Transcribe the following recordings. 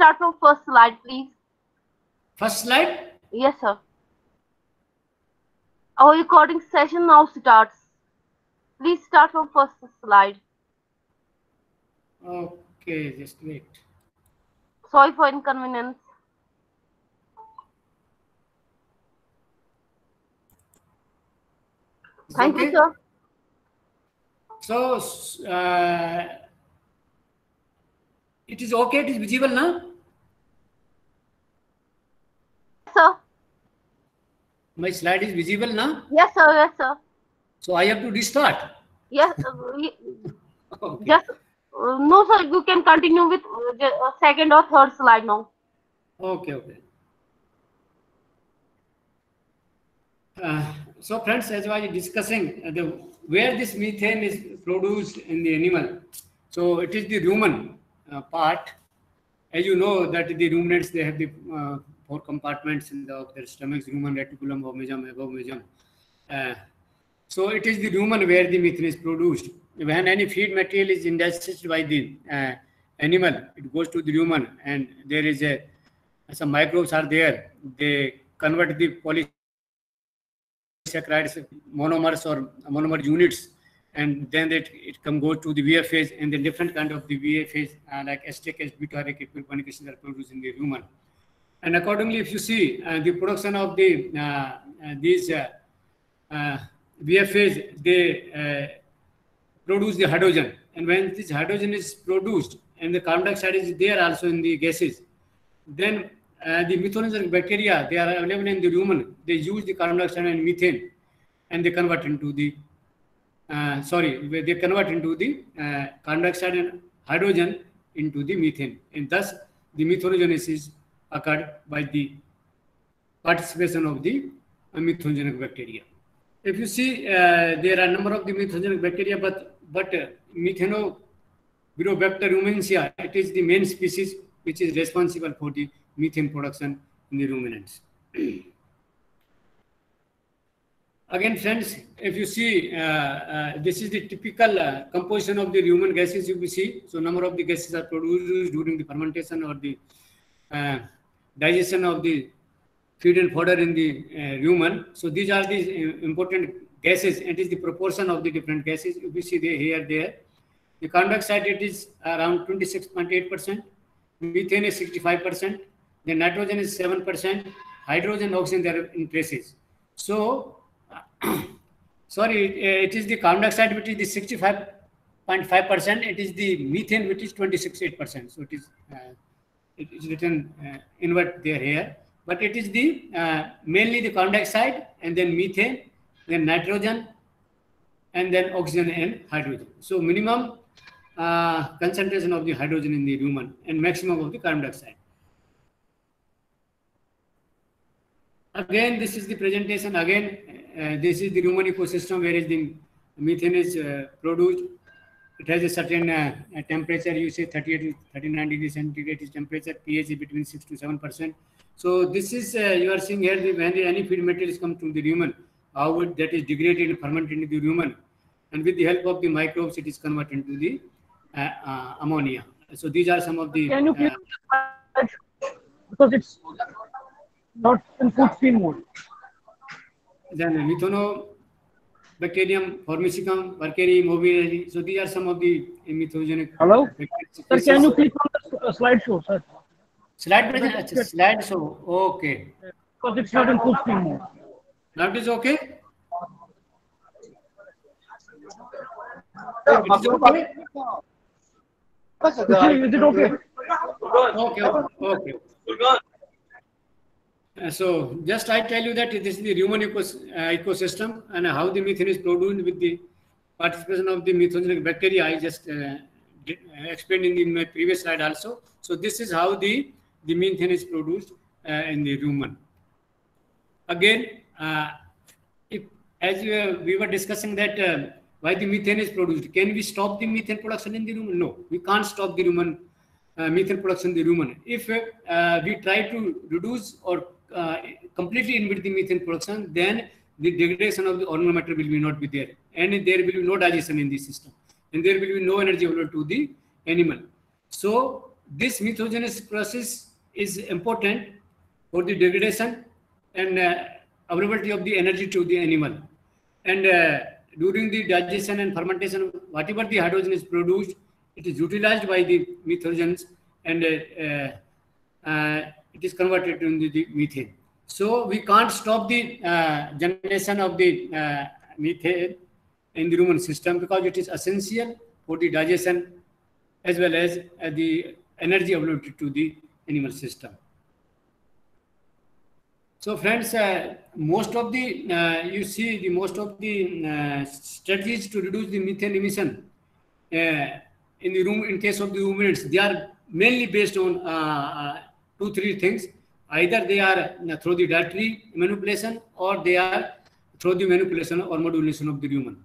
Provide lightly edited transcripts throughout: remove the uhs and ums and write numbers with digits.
start from first slide, please. First slide? Yes, sir. Our recording session now starts. Please start from first slide. Okay, just wait. Sorry for inconvenience. Thank you, sir. So, it is okay, it is visible, na? Yes, sir. My slide is visible, na? Yes, sir, yes, sir. So, I have to restart? Yes, okay. Yes. No, sir, you can continue with second or third slide now. Okay, okay. So friends, as I was discussing where this methane is produced in the animal, so it is the rumen part. As you know that the ruminants, they have the four compartments in their stomachs: rumen, reticulum, vomegum, abovegum. So it is the rumen where the methane is produced. When any feed material is ingested by the animal, it goes to the rumen, and there is a some microbes are there. They convert the polysaccharides monomers or monomer units, and then it can go to the VFAs, and the different kind of the VFAs like esterase, butyric, epiponic are produced in the rumen. And accordingly, if you see the production of the these VFAs, they produce the hydrogen, and when this hydrogen is produced and the carbon dioxide is there also in the gases, then the methanogen bacteria, they are available in the rumen. They use the carbon dioxide and methane, and they convert into the carbon dioxide and hydrogen into the methane, and thus the methanogenesis occurred by the participation of the methanogenic bacteria. If you see, there are a number of the methanogenic bacteria, but Methanobrevibacter ruminantium, it is the main species which is responsible for the methane production in the ruminants. Again, friends, if you see, this is the typical composition of the rumen gases you will see. So, number of the gases are produced during the fermentation or the digestion of the feed and fodder in the rumen. So these are the important gases, and it is the proportion of the different gases. If you see there. The carbon dioxide, it is around 26.8%, methane is 65%, the nitrogen is 7%, hydrogen, oxygen, they are in traces. So, it is the carbon dioxide which is the 65.5%, it is the methane which is 26.8%. So it is written invert there here. But it is the mainly the carbon dioxide, and then methane, then nitrogen, and then oxygen and hydrogen. So minimum concentration of the hydrogen in the rumen and maximum of the carbon dioxide. Again, this is the presentation. Again, this is the rumen ecosystem where is the methane is produced. It has a certain temperature. You say 38 to 39 degrees centigrade is temperature. pH is between 6 to 7%. So this is, you are seeing here, when any feed materials come to the rumen, how would that is degraded and fermented into the rumen, and with the help of the microbes, it is converted into the ammonia. So these are some of the. Can you please because it's not in full screen mode. Then Methanobacterium formicicum, Mercury, Mobileri. So these are some of the methanogenic. Hello. Sir, can you click on the slideshow, sir? Slide presentation. Slide show. Okay. Because it's not in full screen mode. Now it is okay. It is okay. Is it okay? Okay. Okay. So just I tell you that this is the rumen ecosystem and how the methane is produced with the participation of the methanogenic bacteria. I just explained in my previous slide also. So this is how the methane is produced in the rumen. Again, we were discussing that why the methane is produced, can we stop the methane production in the rumen? No, we can't stop the rumen methane production in the rumen. If we try to reduce or completely inhibit the methane production, then the degradation of the organ matter will be not be there, and there will be no digestion in the system, and there will be no energy available to the animal. So This methanogenesis process is important for the degradation and availability of the energy to the animal. And during the digestion and fermentation, whatever the hydrogen is produced, it is utilized by the methanogens and it is converted into the methane. So we can't stop the generation of the methane in the human system because it is essential for the digestion as well as the energy available to the animal system. So friends, most of the you see the most of the strategies to reduce the methane emission in the room in case of the ruminants, they are mainly based on 2-3 things. Either they are through the dietary manipulation, or they are through the manipulation or modulation of the rumen.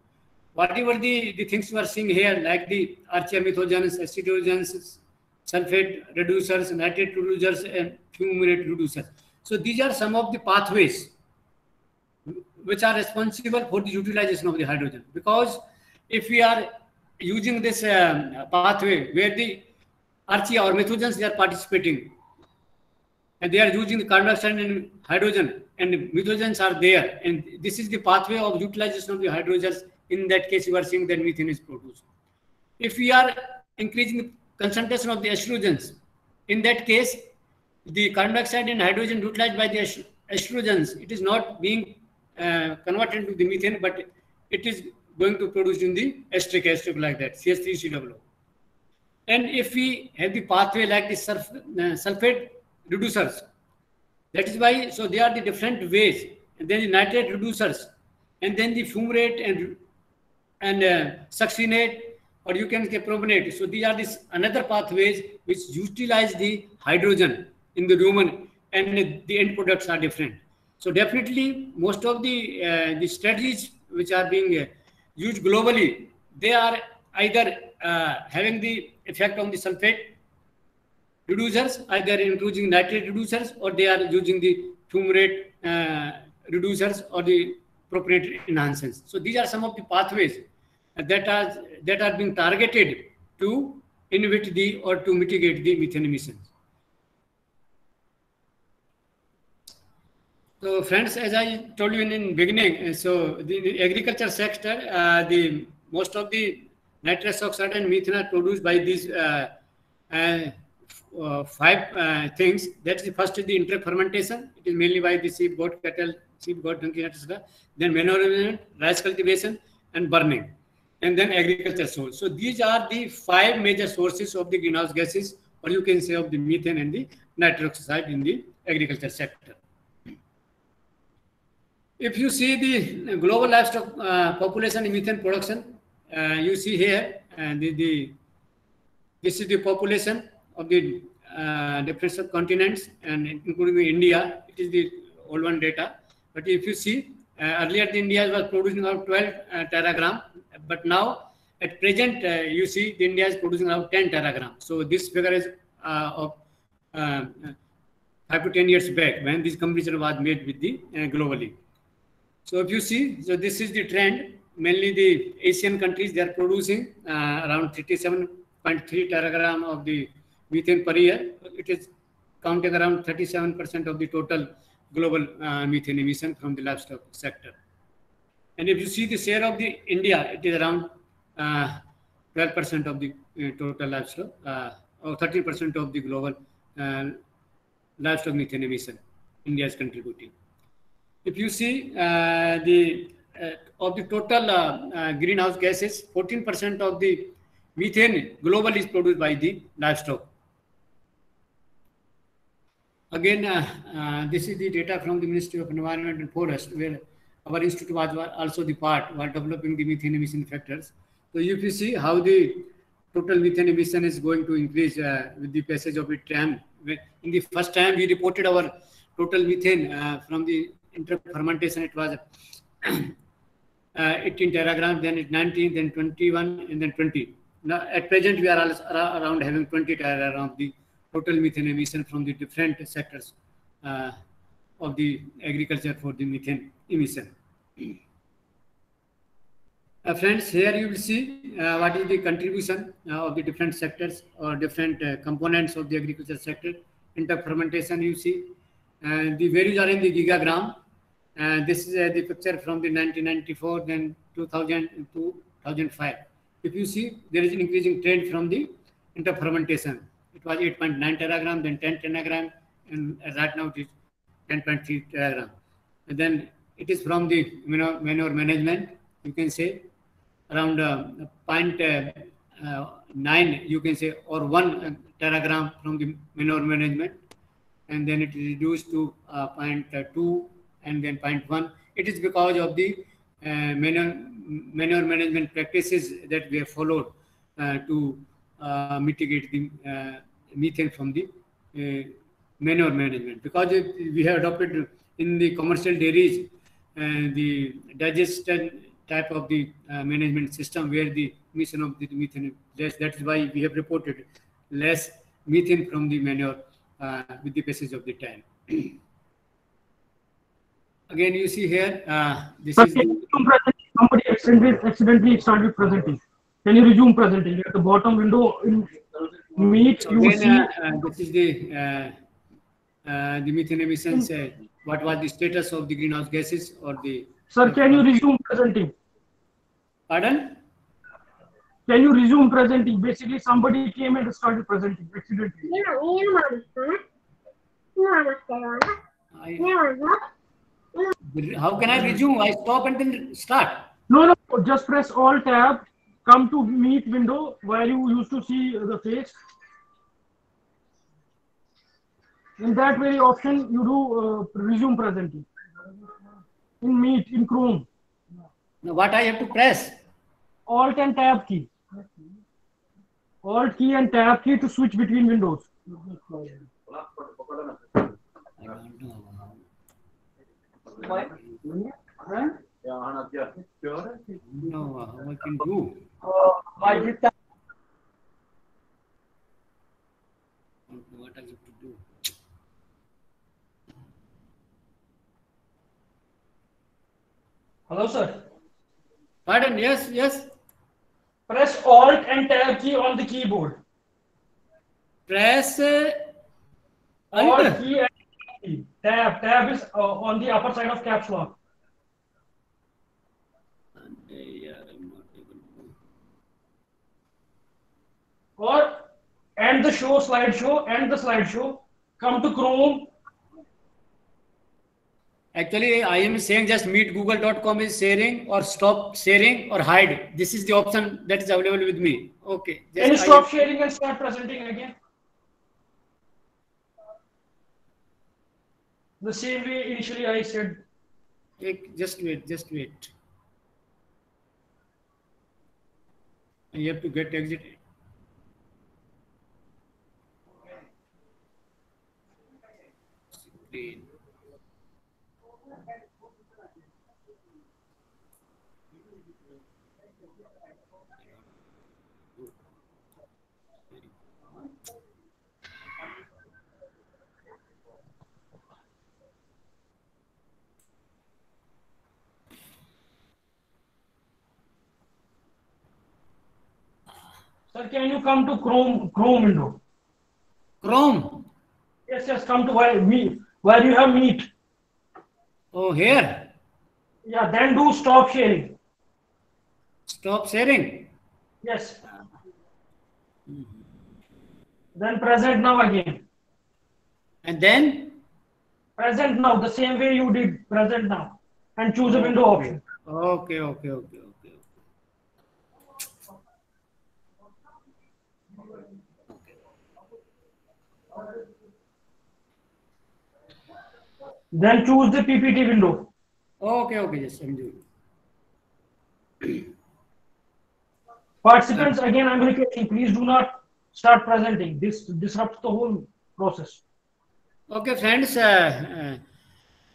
Whatever the things you are seeing here, like the archaea methogens, acetogens, sulfate reducers, nitrate reducers, and fumarate reducers. So these are some of the pathways which are responsible for the utilization of the hydrogen. Because if we are using this pathway where the archaea or methogens, they are participating, and they are using the carbon dioxide and hydrogen, and methogens are there, and this is the pathway of utilization of the hydrogens. In that case, you are seeing that methane is produced. If we are increasing the concentration of the estrogens, in that case, the carbon dioxide and hydrogen utilized by the estrogens, it is not being converted into the methane, but it is going to produce in the estric acid like that, CH3COO. And if we have the pathway like the sulfate reducers, that is why, so they are the different ways, and then the nitrate reducers, and then the fumarate and succinate, or you can say propanate. So these are these another pathways which utilize the hydrogen in the rumen, and the end products are different. So definitely most of the strategies which are being used globally, they are either having the effect on the sulfate reducers, either including nitrate reducers, or they are using the fumarate reducers or the propanate enhancers. So these are some of the pathways that are being targeted to inhibit the or to mitigate the methane emissions. So friends, as I told you in beginning, so the agriculture sector, the most of the nitrous oxide and methane are produced by these 5 things. That's the first is the inter-fermentation. It is mainly by the sheep, goat, cattle, sheep, goat, donkey, etc. Then manure management, rice cultivation, and burning, and then agriculture source. So these are the 5 major sources of the greenhouse gases, or you can say of the methane and the nitrous oxide in the agriculture sector. If you see the global livestock population in methane production, you see here, and this is the population of the different subcontinents, and including India. It is the old one data. But if you see, earlier the India was producing about 12 teragram, but now at present you see the India is producing about 10 teragram. So this figure is of 5 to 10 years back when this comparison was made with the globally. So if you see, so this is the trend. Mainly the Asian countries, they are producing around 37.3 teragram of the methane per year. It is counting around 37% of the total global methane emission from the livestock sector. And if you see the share of the India, it is around 12% of the total livestock, or 13% of the global livestock methane emission. India is contributing. If you see of the total greenhouse gases, 14% of the methane globally is produced by the livestock. Again, this is the data from the Ministry of Environment and Forest, where our institute was also the part while developing the methane emission factors. So you can see how the total methane emission is going to increase with the passage of the time. In the first time, we reported our total methane from the inter-fermentation. It was 18 teragrams, then it 19, then 21, and then 20. Now at present we are around having 20 teragrams of the total methane emission from the different sectors of the agriculture for the methane emission. Friends, here you will see what is the contribution of the different sectors or different components of the agriculture sector. In fact, fermentation you see, and the values are in the gigagram. This is the picture from the 1994, then 2000 and 2005. If you see, there is an increasing trend from the interfermentation. It was 8.9 teragram, then 10 teragram, and right now it is 10.3 teragram. And then it is from the manure management. You can say around 0.9, you can say, or 1 teragram from the manure management, and then it reduced to 0.2 and then 0.1. It is because of the manure management practices that we have followed to mitigate the methane from the manure management. Because we have adopted in the commercial dairies the digestion type of the management system where the emission of the methane is less. That is why we have reported less methane from the manure with the passage of the time. Again, you see here, this is somebody accidentally started presenting. Can you resume presenting? At the bottom window in meet, so you see. This is the methane emissions. What was the status of the greenhouse gases or the... Sir, can you resume presenting? Pardon? Can you resume presenting? Basically, somebody came and started presenting accidentally. How can I resume? I stop and then start. No, no. Just press Alt Tab. Come to Meet window where you used to see the face. In that very option, you do resume presenting. In Meet, in Chrome. Now what I have to press? Alt and Tab key. Alt key and Tab key to switch between windows. No, I can do. What I have to do? Hello, sir. Pardon? Yes, yes. Press Alt and Tab key on the keyboard. Press Alt key and key. Tab. Tab is on the upper side of caps lock. And, yeah, I'm not able to. Or end the show, slideshow, end the slideshow. Come to Chrome. Actually, I am saying just meetgoogle.com is sharing or stop sharing or hide. This is the option that is available with me. Okay. Can you stop sharing and start presenting again? The same way initially I said. Just wait, just wait. You have to get exited. Screen. Sir, can you come to Chrome window? Chrome? Yes, yes, come to where you have Meet. Oh, here? Yeah, then do stop sharing. Stop sharing? Yes. Then present now again. And then? Present now, the same way you did present now. And choose a window option. Okay, okay, okay. Then choose the PPT window. Okay, okay, yes, I'm doing it. Participants, again, I'm requesting, please do not start presenting. This disrupts the whole process. Okay, friends, as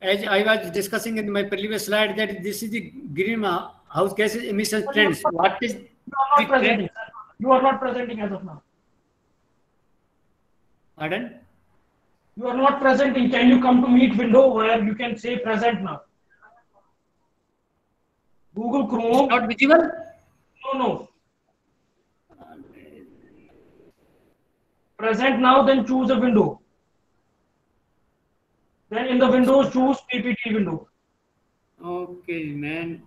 I was discussing in my previous slide, that this is the greenhouse gases emission trends. What is the trend? You are not presenting as of now. Pardon? You are not presenting. Can you come to Meet window where you can say present now? Google Chrome. Not visible? No. Present now, then choose a window. Then in the windows, choose PPT window. Okay, man.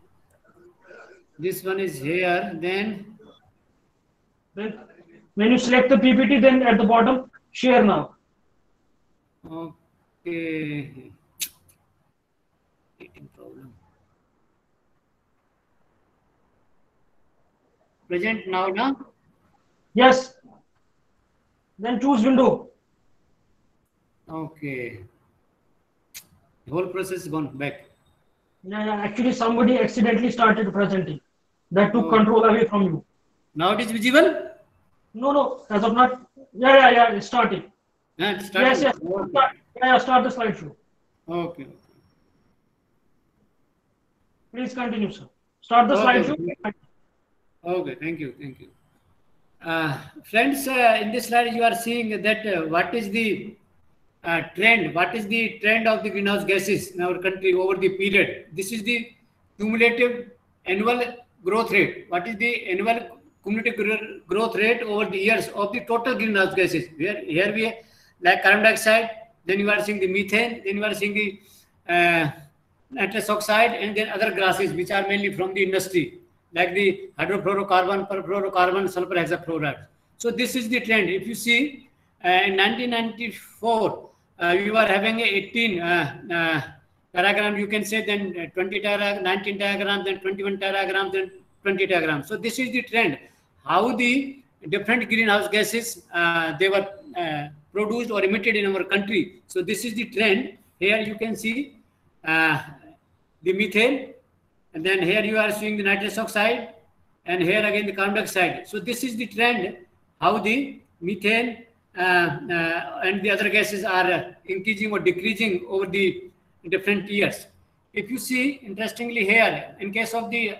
This one is here. Then when you select the PPT, then at the bottom, share now. Okay. Problem. Present now, na? Yes. Then choose window. Okay. The whole process gone back. Yeah. Actually, somebody accidentally started presenting. That took control away from you. Now it is visible? No. As of not. Yeah. It's starting. Yeah, it's starting. Yes. Okay. Start the slideshow. Okay. Please continue, sir. Start the slideshow. Okay. Thank you. Friends, in this slide you are seeing that what is the trend? What is the trend of the greenhouse gases in our country over the period? This is the cumulative annual growth rate. What is the annual cumulative growth rate over the years of the total greenhouse gases? Here we have like carbon dioxide, then you are seeing the methane, then you are seeing the nitrous oxide, and then other gases which are mainly from the industry, like the hydrofluorocarbon, perfluorocarbon, sulfur hexafluoride. So this is the trend. If you see, in 1994, we were having 18 diagram, you can say, then 20 diagram, 19 diagram, then 21 diagram, then 20 diagram. So this is the trend, how the different greenhouse gases, they were produced or emitted in our country. So this is the trend. Here you can see the methane, and then here you are seeing the nitrous oxide, and here again the carbon dioxide. So this is the trend, how the methane and the other gases are increasing or decreasing over the different years. If you see, interestingly here, in case of the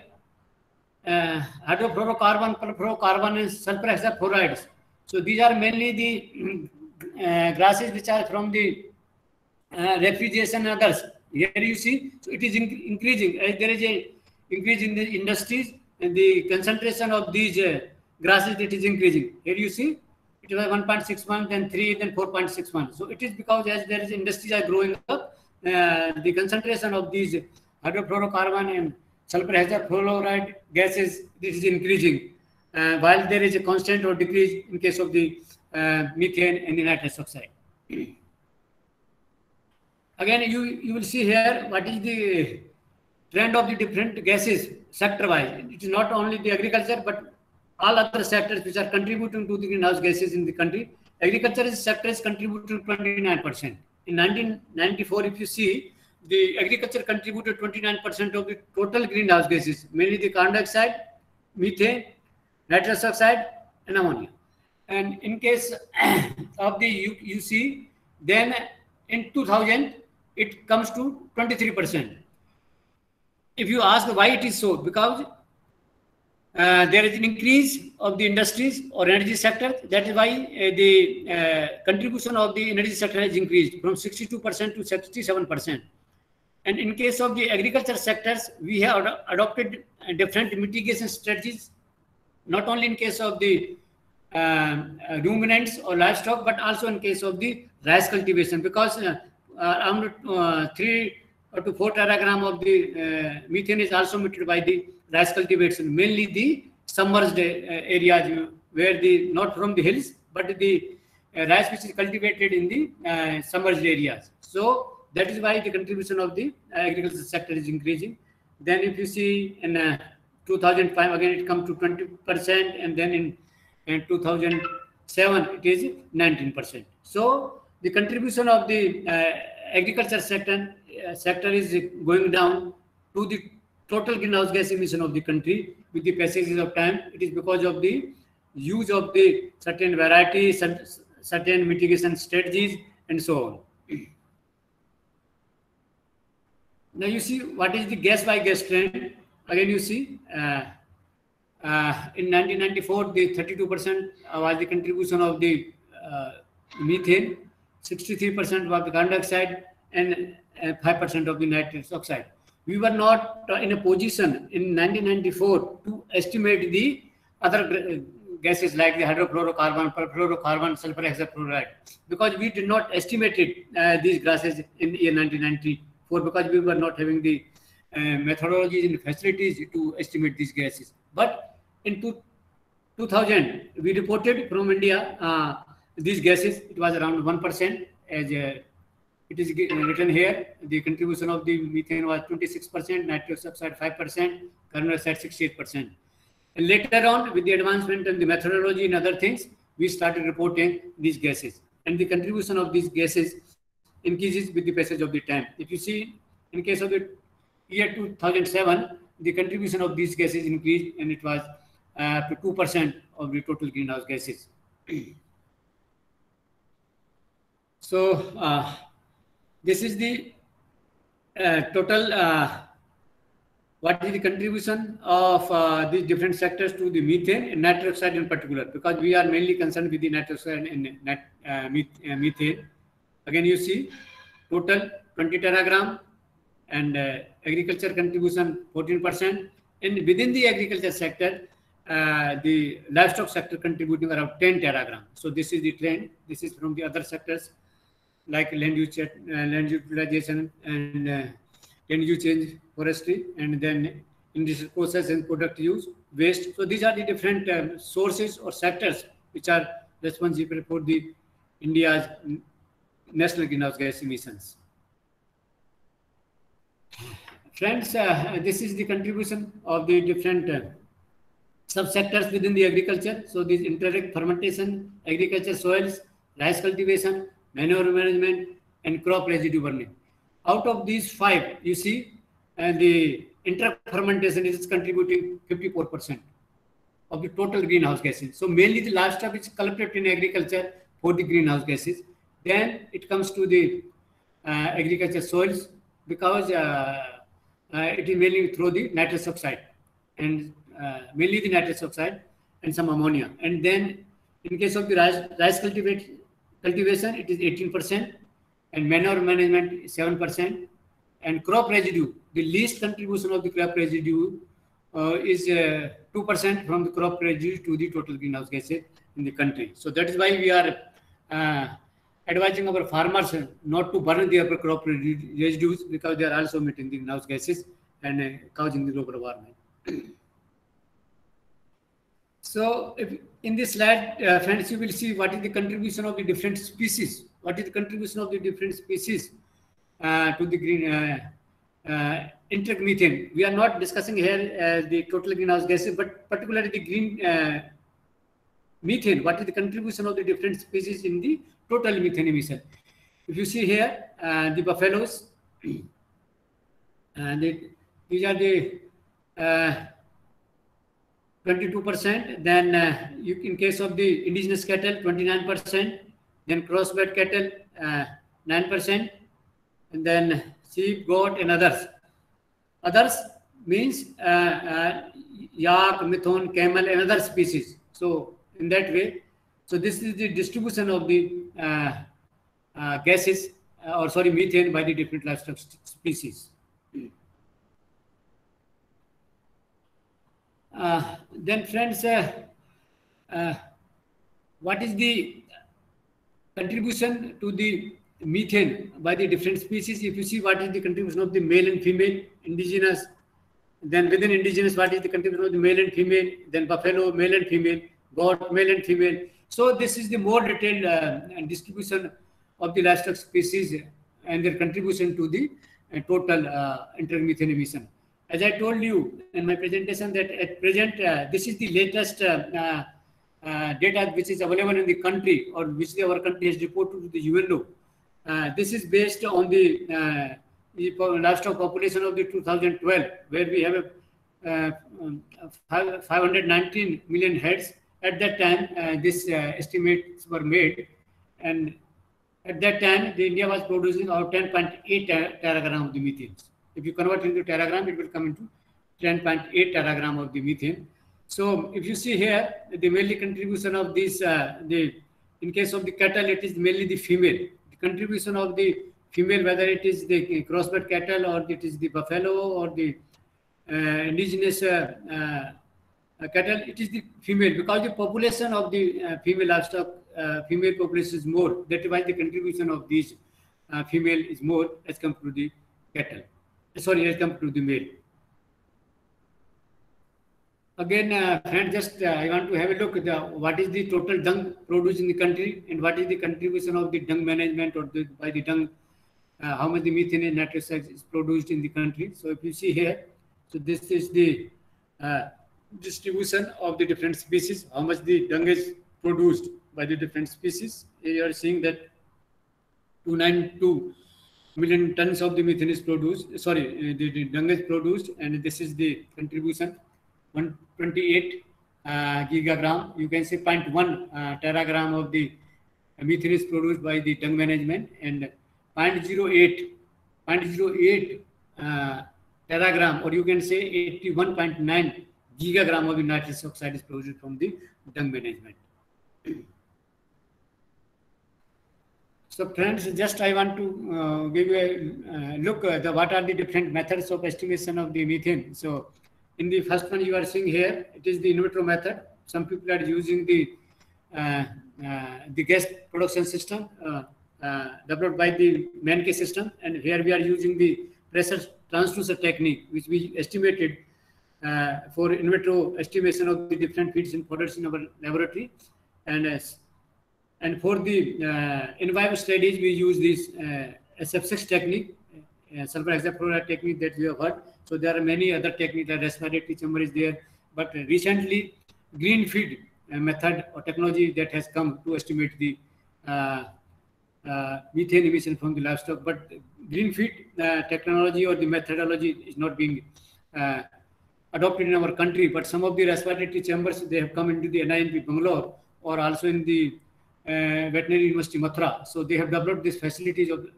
hydrofluorocarbon, perfluorocarbon, and sulfur hexafluorides, so these are mainly the gases which are from the refrigeration and others. Here you see, so it is increasing. There is an increase in the industries, and the concentration of these gases, it is increasing. Here you see, it was 1.61, then 3, then 4.61. So it is because as there is industries are growing up, the concentration of these hydrofluorocarbon and sulfur hexafluoride gases, this is increasing, while there is a constant or decrease in case of the methane and the nitrous oxide. Again, you will see here what is the trend of the different gases sector-wise. It is not only the agriculture, but all other sectors which are contributing to the greenhouse gases in the country. Agriculture sector is contributing 29%. In 1994, if you see, the agriculture contributed 29% of the total greenhouse gases, mainly the carbon dioxide, methane, nitrous oxide, and ammonia. And in case of the UC, then in 2000, it comes to 23%. If you ask why it is so, because there is an increase of the industries or energy sector. That is why the contribution of the energy sector has increased from 62% to 67%. And in case of the agriculture sectors, we have adopted different mitigation strategies, not only in case of the ruminants or livestock, but also in case of the rice cultivation, because around 3 to 4 teragram of the methane is also emitted by the rice cultivation, mainly the submerged areas where the, not from the hills, but the rice which is cultivated in the submerged areas. So that is why the contribution of the agriculture sector is increasing. Then if you see in 2005, again it comes to 20%, and then in 2007 it is 19%. So the contribution of the agriculture sector is going down to the total greenhouse gas emission of the country with the passages of time. It is because of the use of the certain varieties, certain mitigation strategies, and so on. Now you see what is the gas by gas trend. Again you see, in 1994, the 32% was the contribution of the methane, 63% was the carbon dioxide, and 5% of the nitrous oxide. we were not in a position in 1994 to estimate the other gases like the hydrofluorocarbon, perfluorocarbon, sulfur hexafluoride, because we did not estimate it, these gases in year 1994, because we were not having the methodologies and facilities to estimate these gases. But in 2000, we reported from India these gases. It was around 1%, as it is written here. The contribution of the methane was 26%, nitrous oxide 5%, carbon dioxide 68%. And later on, with the advancement in the methodology and other things, we started reporting these gases, and the contribution of these gases increases with the passage of the time. If you see, in case of the year 2007, the contribution of these gases increased, and it was up to 2% of the total greenhouse gases. So this is the total what is the contribution of these different sectors to the methane, and nitrous oxide in particular, because we are mainly concerned with the nitrous oxide and methane. Again, you see total 20 teragram, and agriculture contribution 14%, and within the agriculture sector, the livestock sector contributing around 10 teragram. So this is the trend. This is from the other sectors like land use, land utilization, and land use change, forestry, and then industrial process and product use, waste. So these are the different sources or sectors which are responsible for the India's national greenhouse gas emissions. Friends, this is the contribution of the different subsectors within the agriculture. So these indirect fermentation, agriculture soils, rice cultivation, manure management, and crop residue burning. Out of these five, you see, and the indirect fermentation is contributing 54% of the total greenhouse gases. So mainly the livestock is culprit in agriculture for the greenhouse gases. Then it comes to the agriculture soils, because it is mainly through the nitrous oxide, and mainly the nitrous oxide and some ammonia. And then in case of the rice cultivation, it is 18%, and manure management 7%, and crop residue, the least contribution of the crop residue is 2% from the crop residue to the total greenhouse gases in the country. So that is why we are advising our farmers not to burn their crop residues, because they are also emitting the greenhouse gases and causing the global warming. So, if in this slide, friends, you will see what is the contribution of the different species. What is the contribution of the different species to the green indirect methane? We are not discussing here the total greenhouse gases, but particularly the green methane. What is the contribution of the different species in the total methane emission? If you see here, the buffaloes, and these are the 22%. Then, in case of the indigenous cattle, 29%. Then crossbred cattle, 9%. And then sheep, goat, and others. Others means yak, methone, camel, and other species. So in that way, so this is the distribution of the gases, or sorry, methane by the different livestock species. Then, friends, what is the contribution to the methane by the different species? If you see, what is the contribution of the male and female, indigenous, then within indigenous, what is the contribution of the male and female, then buffalo, male and female, goat, male and female. So this is the more detailed distribution of the livestock species and their contribution to the total indirect methane emission. As I told you in my presentation, that at present, this is the latest data which is available in the country, or which our country has reported to the UNO. This is based on the livestock population of the 2012, where we have 519 million heads. At that time, these estimates were made, and at that time, the India was producing about 10.8 teragram of the methane. If you convert into teragram, it will come into 10.8 teragram of the methane. So if you see here, the mainly contribution of this, in case of the cattle, it is mainly the female. The contribution of the female, whether it is the crossbred cattle or it is the buffalo or the indigenous cattle, it is the female, because the population of the female livestock, female population is more. That is why the contribution of these female is more as compared to the cattle. Sorry, as compared to the male. Again, friend, just I want to have a look at what is the total dung produced in the country and what is the contribution of the dung management or the, by the dung, how much the methane and nitrous oxide is produced in the country. So if you see here, so this is the distribution of the different species, how much the dung is produced by the different species. You are seeing that 292 million tons of the methane is produced, sorry, the dung is produced, and this is the contribution. 128 gigagram, you can say 0.1 teragram of the methane is produced by the dung management, and 0.08 teragram, or you can say 81.9 gigagram of the nitrous oxide is produced from the dung management. So friends, just I want to give you a look at what are the different methods of estimation of the methane. So in the first one you are seeing here, it is the in vitro method. Some people are using the gas production system developed by the Menke system, and here we are using the pressure transducer technique, which we estimated for in vitro estimation of the different feeds and products in our laboratory. And for the in vivo studies, we use this SF6 technique, sulfur hexafluoride technique that we have heard. So there are many other techniques, the respiratory chamber is there, but recently green feed method or technology that has come to estimate the methane emission from the livestock. But green feed technology or the methodology is not being adopted in our country, but some of the respiratory chambers, they have come into the NIMP Bangalore or also in the Veterinary University Mathura. So they have developed these facilities of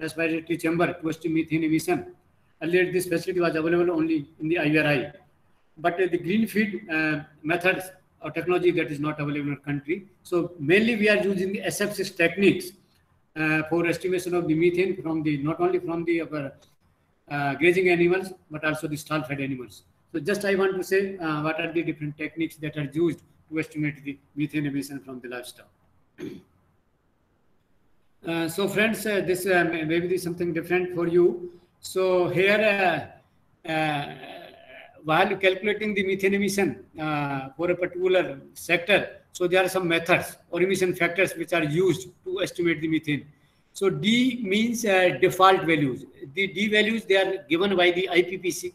respiratory chamber to estimate methane emission. Earlier, this facility was available only in the IVRI, but the green feed methods or technology that is not available in our country. So mainly we are using the SF6 techniques for estimation of the methane from the, not only from the grazing animals, but also the stall fed animals. So just I want to say what are the different techniques that are used to estimate the methane emission from the livestock. So friends, this maybe is something different for you. So here, while calculating the methane emission for a particular sector, so there are some methods or emission factors which are used to estimate the methane. So D means default values. The D values, they are given by the IPCC,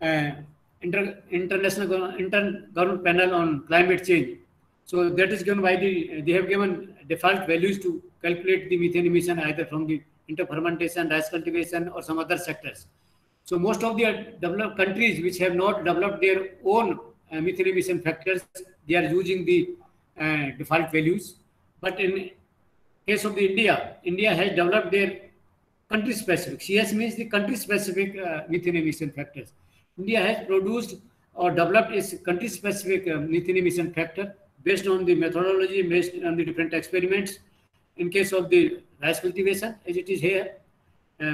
Intergovernmental Panel on Climate Change. So that is given by the, they have given default values to calculate the methane emission either from the interfermentation, rice cultivation, or some other sectors. So most of the developed countries which have not developed their own methane emission factors, they are using the default values. But in case of the India, India has developed their country-specific. CS means the country-specific methane emission factors. India has produced or developed its country-specific methane emission factor based on the methodology, based on the different experiments. In case of the rice cultivation, as it is here,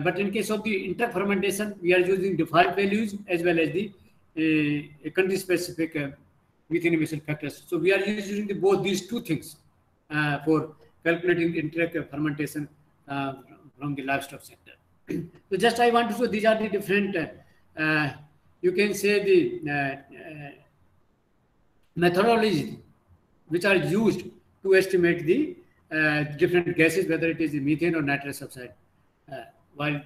but in case of the interfermentation, we are using default values as well as the country-specific methane emission factors. So we are using the, both these two things for calculating the interfermentation from the livestock sector. So just I want to show these are the different, you can say the methodologies which are used to estimate the different gases, whether it is the methane or nitrous oxide, while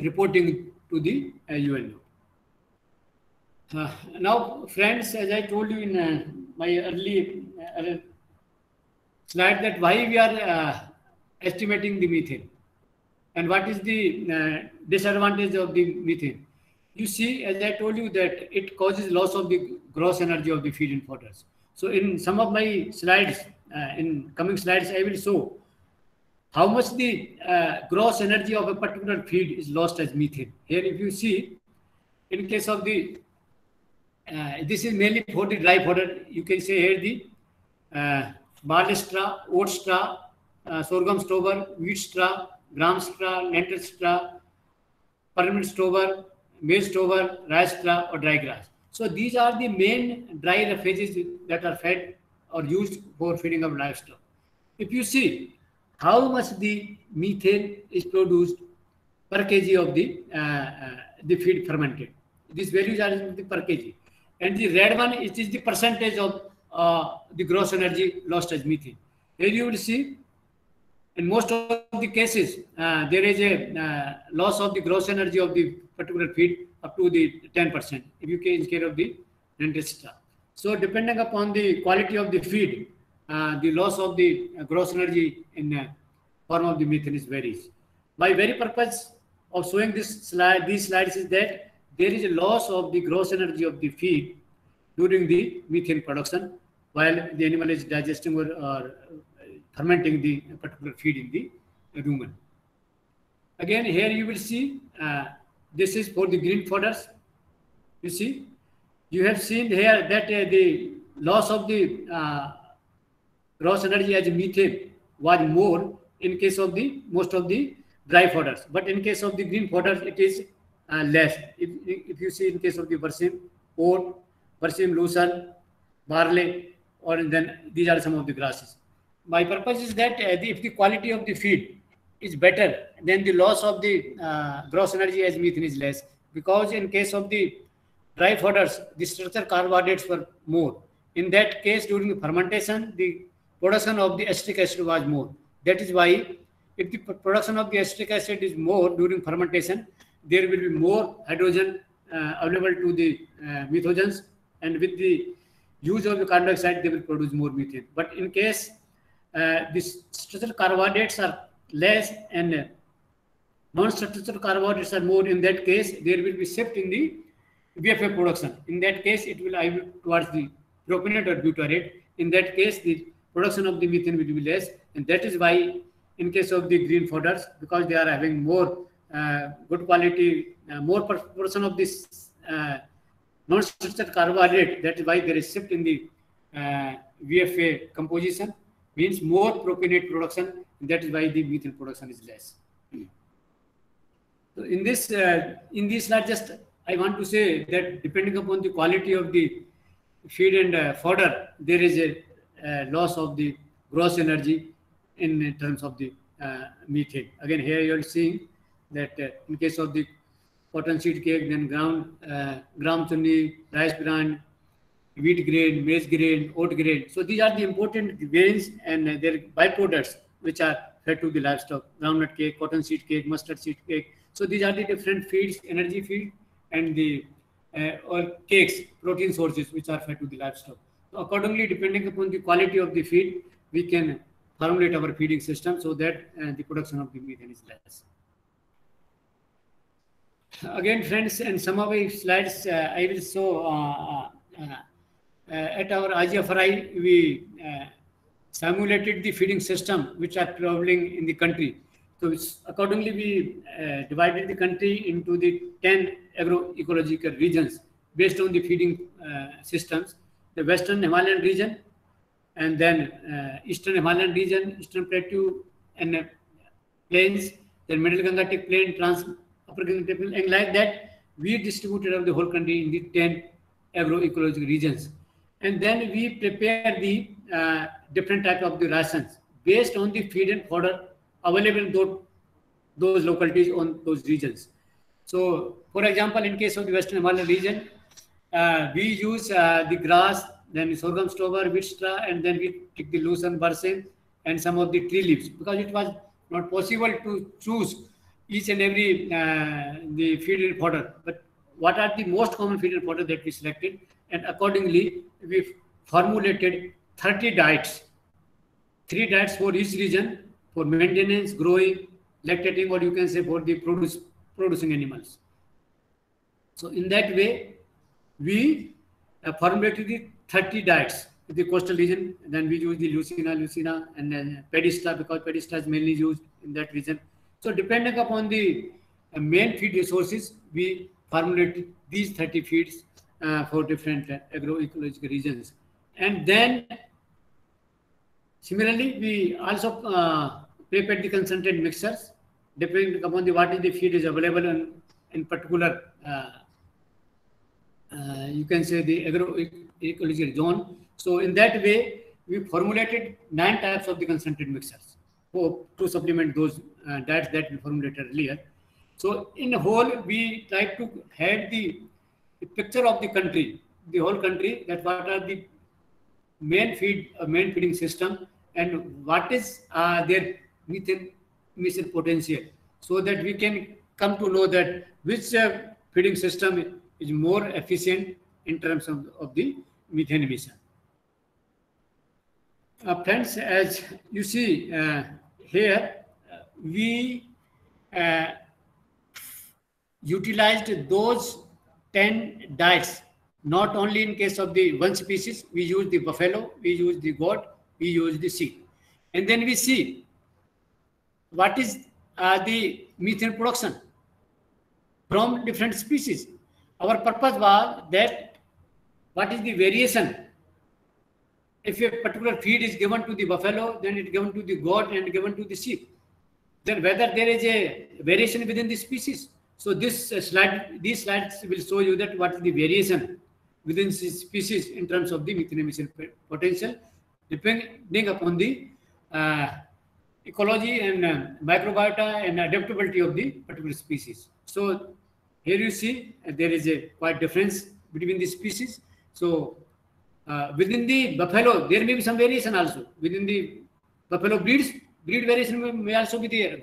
reporting to the UNO. Now, friends, as I told you in my early slide, that why we are estimating the methane and what is the disadvantage of the methane. You see, as I told you, that it causes loss of the gross energy of the feed and fodders. So in some of my slides, in coming slides, I will show how much the gross energy of a particular feed is lost as methane. Here, if you see, in case of the, this is mainly for the dry fodder. You can say here the barley straw, oat straw, sorghum stubble, wheat straw, gram straw, lentil straw, permanent stover, maize stover, rice straw or dry grass. So these are the main dry refuges that are fed or used for feeding of livestock. If you see how much the methane is produced per kg of the feed fermented, these values are the per kg, and the red one it is the percentage of the gross energy lost as methane. Here you will see in most of the cases there is a loss of the gross energy of the particular feed up to the 10% if you take care of the NADCL. So depending upon the quality of the feed, the loss of the gross energy in form of the methane is varies. My very purpose of showing this slide, these slides, is that there is a loss of the gross energy of the feed during the methane production while the animal is digesting or fermenting the particular feed in the rumen. Again, here you will see this is for the green fodders. You see, you have seen here that the loss of the gross energy as methane was more in case of the most of the dry fodders, but in case of the green fodders it is less. If you see in case of the versim, oat, versim, lucerne, barley, or then these are some of the grasses. My purpose is that if the quality of the feed is better, then the loss of the gross energy as methane is less, because in case of the dry fodders the structure carbohydrates were more. In that case, during the fermentation the production of the acetic acid was more. That is why if the production of the acetic acid is more during fermentation, there will be more hydrogen available to the methogens, and with the use of the carbon dioxide they will produce more methane. But in case this structural carbohydrates are less and non-structural carbohydrates are more, in that case there will be shift in the VFA production. In that case it will either towards the propionate or butyrate. In that case the production of the methane will be less, and that is why in case of the green fodders, because they are having more good quality, more proportion of this non-structural carbohydrate, that is why there is shift in the VFA composition, means more propionate production, and that is why the methane production is less. So in this slide, just I want to say that depending upon the quality of the feed and fodder, there is a loss of the gross energy in terms of the methane. Again, here you are seeing that in case of the cotton seed cake, then gram chunni, rice bran, wheat grain, maize grain, oat grain. So these are the important grains and their byproducts which are fed to the livestock. Groundnut cake, cotton seed cake, mustard seed cake. So these are the different feeds, energy feed, and the or cakes, protein sources which are fed to the livestock. So accordingly, depending upon the quality of the feed, we can formulate our feeding system so that the production of the methane is less. Again, friends, in some of my slides, I will show. At our IGFRI, we simulated the feeding system which are traveling in the country. So accordingly, we divided the country into the 10 agroecological regions based on the feeding systems. The Western Himalayan region, and then Eastern Himalayan region, Eastern Plateau and plains, then Middle Gangetic Plain, Upper Gangetic Plain, and like that, we distributed out the whole country in the 10 agroecological regions. And then we prepare the different type of the rations based on the feed and fodder available in those localities on those regions. So, for example, in case of the Western Himalayan region, we use the grass, then sorghum stover, wheat straw, and then we take the lucerne, barsim, and some of the tree leaves, because it was not possible to choose each and every the feed and fodder. But what are the most common feed and fodder that we selected? And accordingly, we formulated 30 diets, 3 diets for each region for maintenance, growing, lactating, or you can say for the producing animals. So in that way, we formulated the 30 diets in the coastal region. Then we use the lucina, and then pedista, because pedista is mainly used in that region. So depending upon the main feed resources, we formulated these 30 feeds for different agroecological regions. And then similarly, we also prepared the concentrate mixtures depending upon the what is the feed is available in particular, you can say the agroecological zone. So in that way, we formulated 9 types of the concentrate mixtures to supplement those diets that we formulated earlier. So in whole, we tried to have the picture of the country, the whole country, that what are the main feed, main feeding system, and what is their methane potential, so that we can come to know that which feeding system is more efficient in terms of the methane emission. Friends, as you see here, we utilized those 10 diets, not only in case of the one species. We use the buffalo, we use the goat, we use the sheep, and then we see what is the methane production from different species. Our purpose was that what is the variation. If a particular feed is given to the buffalo, then it is given to the goat and given to the sheep, then whether there is a variation within the species. So this slide, these slides will show you that what is the variation within species in terms of the methane emission potential, depending upon the ecology and microbiota and adaptability of the particular species. So here you see there is a quite difference between the species. So within the buffalo, there may be some variation also. Within the buffalo breeds, breed variation may also be there.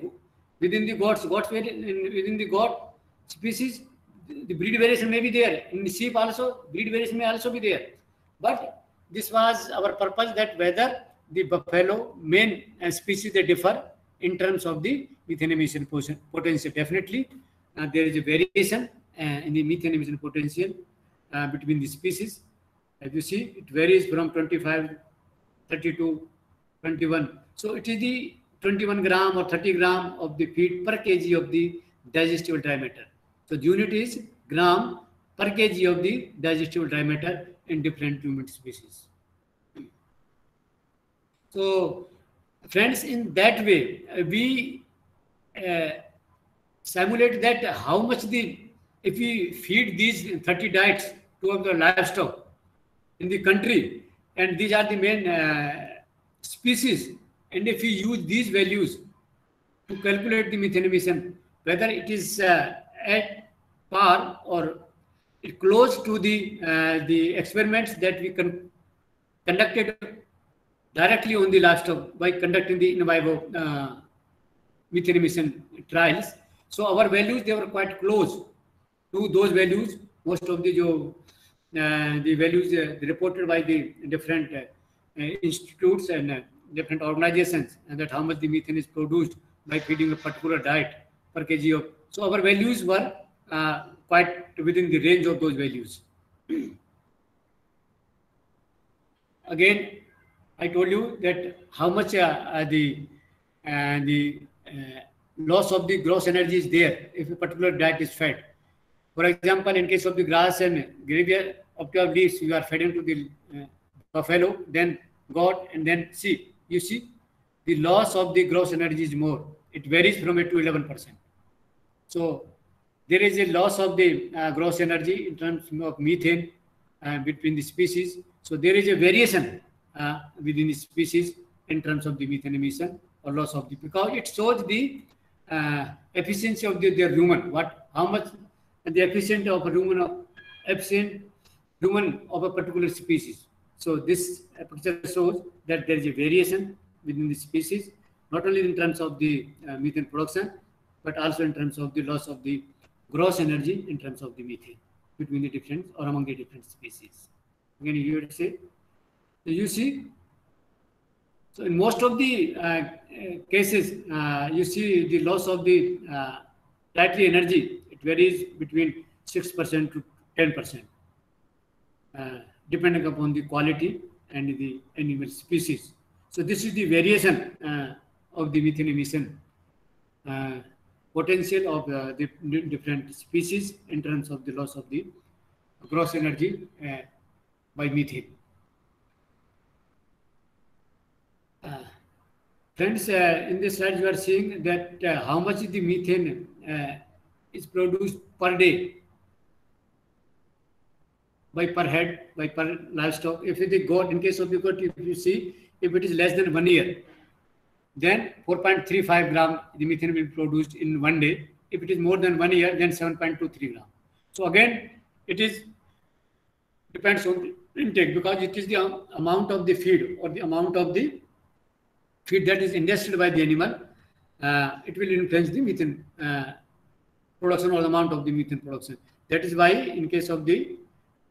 Within the goats, within the goat species, the breed variation may be there. In the sheep also, breed variation may also be there. But this was our purpose, that whether the buffalo main species, they differ in terms of the methane emission potential. Definitely, there is a variation in the methane emission potential between the species. As you see, it varies from 25, 32, 21. So it is the 21 gram or 30 gram of the feed per kg of the digestible diameter. So the unit is gram per kg of the digestible diameter in different human species. So friends, in that way, we simulate that how much if we feed these 30 diets to the livestock in the country, and these are the main species, and if we use these values to calculate the methane emission, whether it is at par or close to the experiments that we conducted directly on the livestock by conducting the in vivo methane emission trials. So our values, they were quite close to those values. Most of the values reported by the different institutes and different organizations, and that how much the methane is produced by feeding a particular diet per kg of. So our values were quite within the range of those values. Again, I told you that how much the loss of the gross energy is there if a particular diet is fed. For example, in case of the grass and gravia of your leaves, you are fed into the buffalo, then goat, and then sheep. You see, the loss of the gross energy is more. It varies from 8 to 11%. So there is a loss of the gross energy in terms of methane between the species. So there is a variation within the species in terms of the methane emission or loss of the, because it shows the efficiency of their rumen, how much the efficient of a rumen of a particular species. So this picture shows that there is a variation within the species, not only in terms of the methane production, but also in terms of the loss of the gross energy in terms of the methane between the different or among the different species. Again, you would say, so you see, so in most of the cases, you see the loss of the dietary energy, it varies between 6% to 10%, depending upon the quality and the animal species. So this is the variation of the methane emission potential of the different species in terms of the loss of the gross energy by methane. Friends, in this slide you are seeing that how much the methane is produced per day by per head, by per livestock. If it is goat, in case of the goat, if you see, if it is less than 1 year, then 4.35 gram the methane will be produced in 1 day. If it is more than 1 year, then 7.23 gram. So again, it is depends on intake, because it is the amount of the feed or the amount of the feed that is ingested by the animal. It will influence the methane production or the amount of the methane production. That is why, in case of the,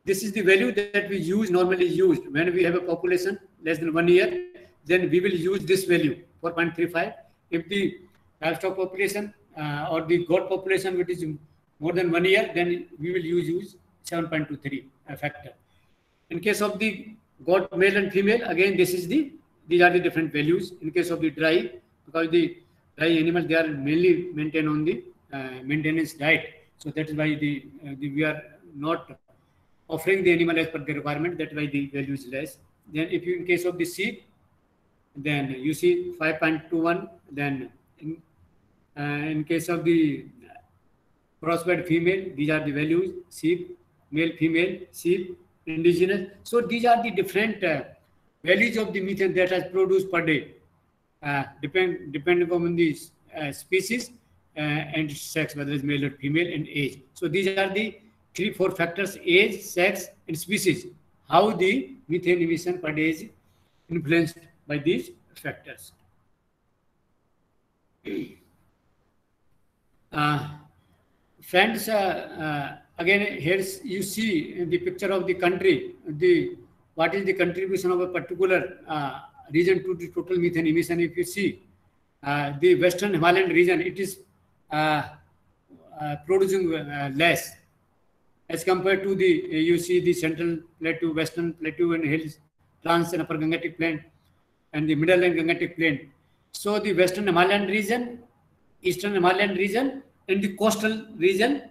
this is the value that we use, normally used when we have a population less than 1 year, then we will use this value 4.35. If the livestock population or the goat population which is more than 1 year, then we will use 7.23 factor. In case of the goat male and female, again this is the, these are the different values. In case of the dry, because the dry animals, they are mainly maintained on the maintenance diet, so that is why we are not offering the animal as per the requirement, that why the value is less. Then if you, in case of the sheep, then you see 5.21. Then in case of the crossbred female, these are the values: sheep, male, female, sheep, indigenous. So these are the different values of the methane that has produced per day, depending on the species and sex, whether it's male or female, and age. So these are the 3-4 factors: age, sex, and species. How the methane emission per day is influenced by these factors. Friends, again here you see in the picture of the country, the what is the contribution of a particular region to the total methane emission. If you see the Western Himalayan region, it is producing less as compared to the you see the Central Plateau, Western Plateau and hills, Trans and Upper Gangetic Plain, and the Middle and Gangetic Plain. So the Western Himalayan region, Eastern Himalayan region, and the coastal region,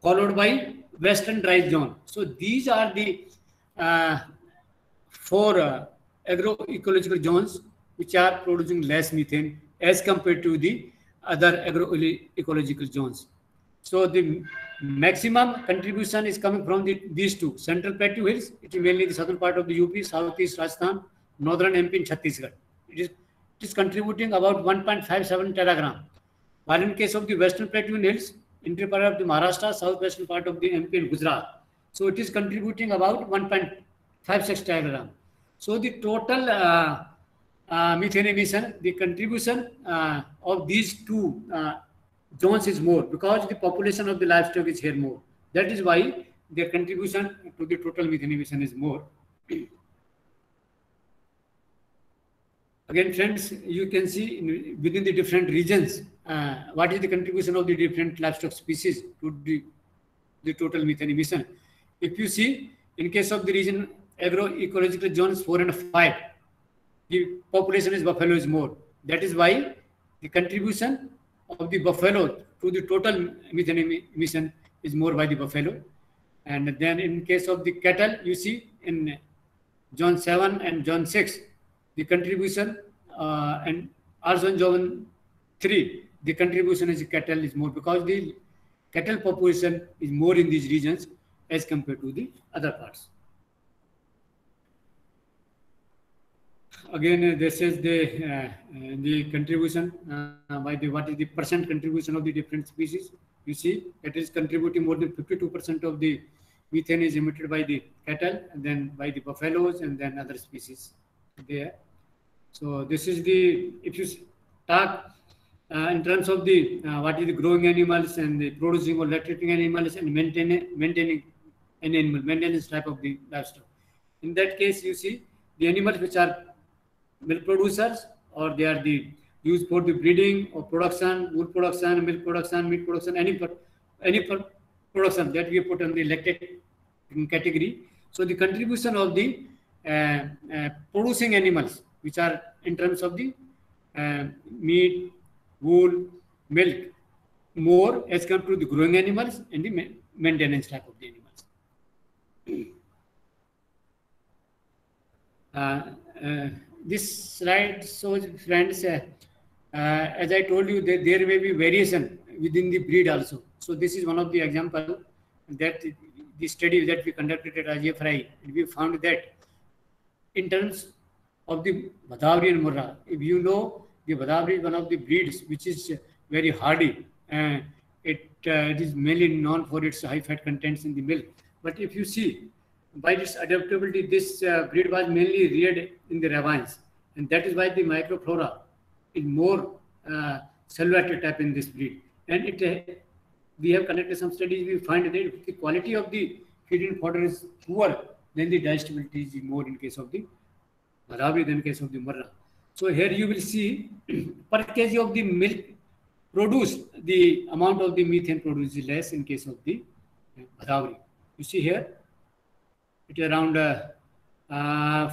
followed by Western Dry Zone. So these are the 4 agroecological zones which are producing less methane as compared to the other agroecological zones. So the maximum contribution is coming from these two: Central Plateau hills, it is mainly the southern part of the UP, southeast Rajasthan, northern MP, and Chhattisgarh. It is contributing about 1.57 teragram. While in case of the Western Plateau hills, interior part of the Maharashtra, southwestern part of the MP, and Gujarat, so it is contributing about 1.56 teragram. So the total methane emission, the contribution of these two zones is more, because the population of the livestock is here more. That is why their contribution to the total methane emission is more. Again, friends, you can see within the different regions what is the contribution of the different livestock species to the total methane emission. If you see, in case of the region agroecological zones 4 and 5, the population is buffalo is more. That is why the contribution of the buffalo to the total methane emission is more by the buffalo. And then in case of the cattle, you see in zone 7 and zone 6 the contribution, and also in zone 3 the contribution is cattle is more, because the cattle population is more in these regions as compared to the other parts. Again, this is the contribution by the, what is the percent contribution of the different species. You see it is contributing more than 52% of the methane is emitted by the cattle, and then by the buffaloes, and then other species there. So this is the, if you talk in terms of the what is the growing animals and the producing or lactating animals and maintaining an animal, maintenance type of the livestock. In that case, you see the animals which are milk producers, or they are the used for the breeding or production, wool production, milk production, meat production, any production that we put on the lactate category. So the contribution of the producing animals, which are in terms of the meat, wool, milk, more as compared to the growing animals and the maintenance type of the animals. This slide shows, friends, as I told you, there may be variation within the breed also. So this is one of the example that the study that we conducted at IGFRI, we found that in terms of the Bhadavri and Murra, if you know, the Bhadavri is one of the breeds which is very hardy. It is mainly known for its high fat contents in the milk. But if you see, by its adaptability, this breed was mainly reared in the ravines, and that is why the microflora is more sylvatic type in this breed. And it, we have conducted some studies. We find that the quality of the feed-in fodder is poor, then the digestibility is more in case of the Bhadavri than in case of the Murra. So here you will see per kg of the milk produced, the amount of the methane produced is less in case of the Bhadavri. You see here, it is around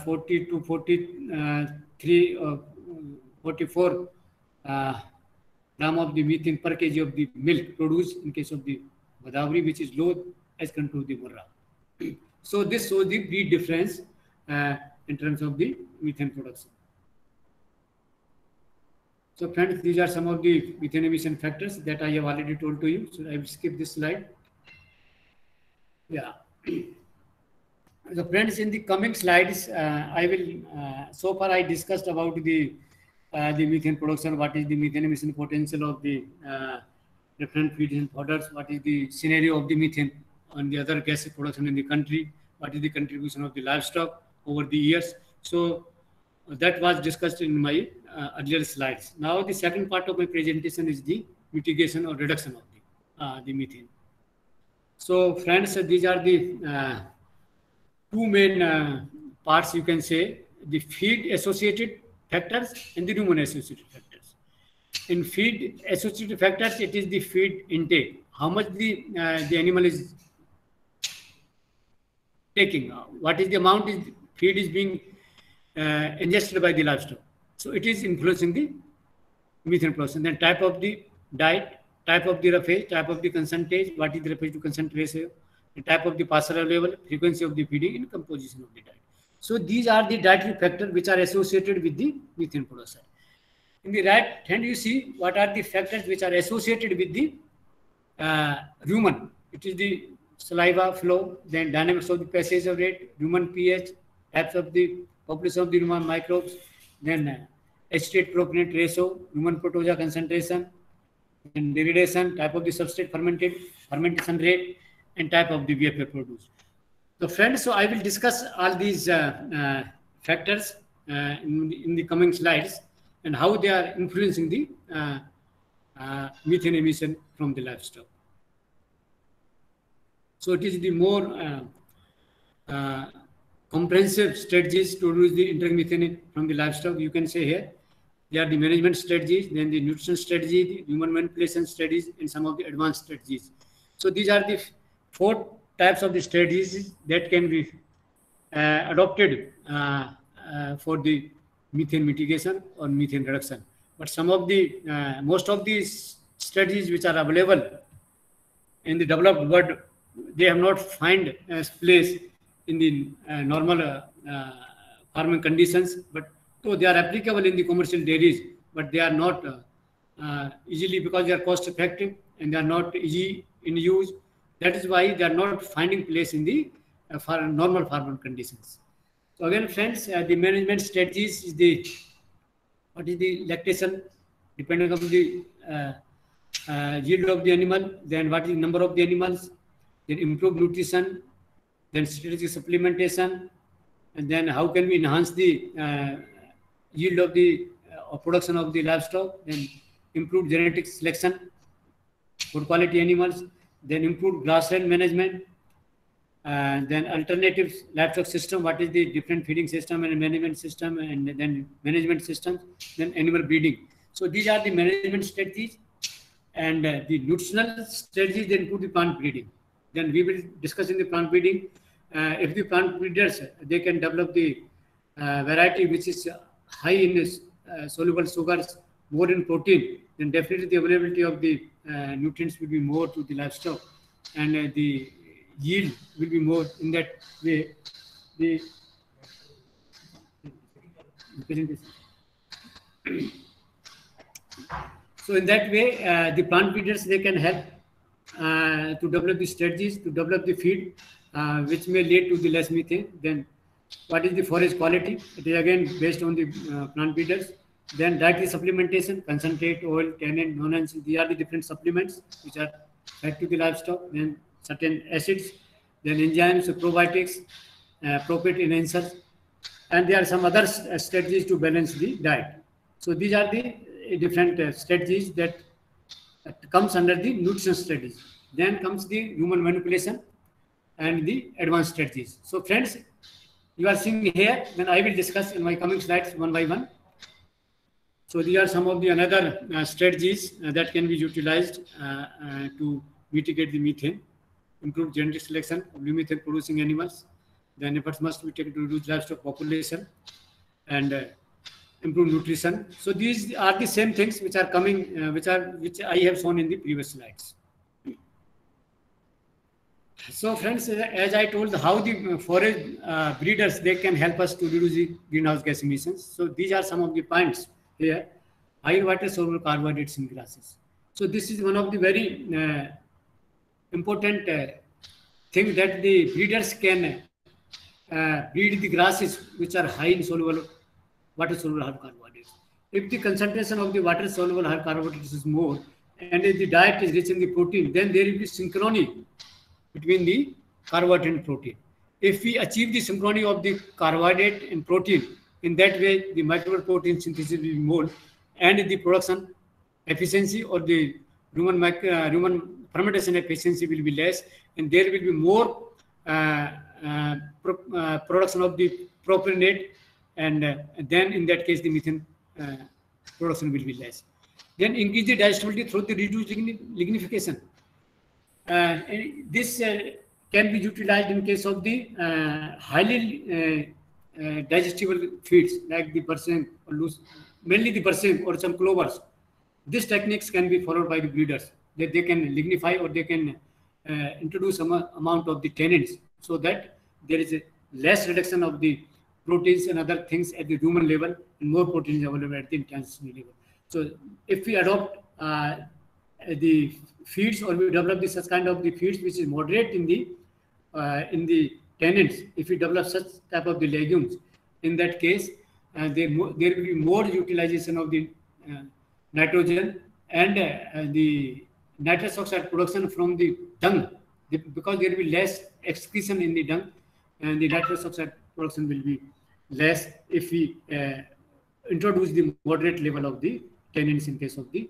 40 to 43 or 44 gram of the methane per kg of the milk produced in case of the Bhadavri, which is low as compared to the Murra. So this shows the breed difference in terms of the methane production. So friends, these are some of the methane emission factors that I have already told to you. So I will skip this slide. Yeah. So friends, in the coming slides, I will. So far, I discussed about the methane production. What is the methane emission potential of the different feeds and fodders? What is the scenario of the methane on the other gas production in the country? What is the contribution of the livestock over the years? So that was discussed in my earlier slides. Now the second part of my presentation is the mitigation or reduction of the methane. So friends, these are the two main parts, you can say, the feed associated factors and the rumen associated factors. In feed associated factors, it is the feed intake, how much the animal is taking, what is the amount is feed is being ingested by the livestock. So it is influencing the methane production. Then type of the diet, type of the roughage, type of the concentrate, what is the roughage to concentrate ratio, the type of the pastoral level, frequency of the feeding, and composition of the diet. So these are the dietary factors which are associated with the methane production. In the right hand, you see what are the factors which are associated with the rumen. It is the saliva flow, then dynamics of the passage of rate, rumen pH, types of the population of the rumen microbes, then acetate propionate ratio, rumen protozoa concentration, and degradation, type of the substrate fermented, fermentation rate, and type of the VFA produced. So friends, so I will discuss all these factors in the coming slides and how they are influencing the methane emission from the livestock. So it is the more comprehensive strategies to reduce the indirect methane from the livestock, you can say here. There are the management strategies, then the nutrition strategy, the human manipulation strategies, and some of the advanced strategies. So these are the four types of the strategies that can be adopted for the methane mitigation or methane reduction. But some of the, most of these strategies which are available in the developed world, they have not found a place in the normal farming conditions, but so they are applicable in the commercial dairies, but they are not easily, because they are cost effective and they are not easy in use. That is why they are not finding place in the normal farming conditions. So again, friends, the management strategies is the, what is the lactation, depending on the yield of the animal, then what is the number of the animals, then improved nutrition, then strategic supplementation, and then how can we enhance the yield of the production of the livestock, then improved genetic selection for quality animals, then improved grassland management, then alternative livestock system, what is the different feeding system and management system, and then management systems, then animal breeding. So these are the management strategies, and the nutritional strategies then include the plant breeding. Then we will discuss in the plant breeding. If the plant breeders, they can develop the variety which is high in soluble sugars, more in protein, then definitely the availability of the nutrients will be more to the livestock, and the yield will be more. In that way, the presentation. So in that way, the plant breeders, they can help to develop the strategies, to develop the feed, which may lead to the less methane. Then what is the forage quality? It is again based on the plant breeders. Then dietary supplementation, concentrate, oil, tannin, non-enzyme, these are the different supplements which are fed to the livestock. Then certain acids, then enzymes, probiotics, propate enhancers, and there are some other strategies to balance the diet. So these are the different strategies that comes under the nutrition strategies. Then comes the human manipulation and the advanced strategies. So friends, you are seeing here, then I will discuss in my coming slides one by one. So these are some of the another strategies that can be utilized to mitigate the methane. Improve genetic selection of low methane producing animals. Then efforts must be taken to reduce livestock population and improve nutrition. So these are the same things which are coming, which I have shown in the previous slides. So friends, as I told, how the forage breeders, they can help us to reduce the greenhouse gas emissions. So these are some of the points here. High water soluble carbohydrates in grasses. So this is one of the very important thing that the breeders can breed the grasses which are high in soluble water soluble hard carbohydrates. If the concentration of the water soluble hard carbohydrates is more, and if the diet is rich in the protein, then there will be synchrony between the carbohydrate and protein. If we achieve the synchrony of the carbohydrate and protein, in that way the microprotein synthesis will be more, and the production efficiency or the rumen fermentation efficiency will be less, and there will be more production of the propionate, and then in that case the methane production will be less. Then increase the digestibility through the reduced lignification. This can be utilized in case of the highly digestible feeds like the bursing or loose, mainly the bursing or some clovers. These techniques can be followed by the breeders, that they can lignify or they can introduce some amount of the tannins, so that there is a less reduction of the proteins and other things at the rumen level and more proteins available at the intestinal level. So if we adopt the feeds, or we develop such kind of the feeds which is moderate in the tannins, if we develop such type of the legumes, in that case there will be more utilization of the nitrogen and the nitrous oxide production from the dung, because there will be less excretion in the dung, and the nitrous oxide production will be less if we introduce the moderate level of the tannins in case of the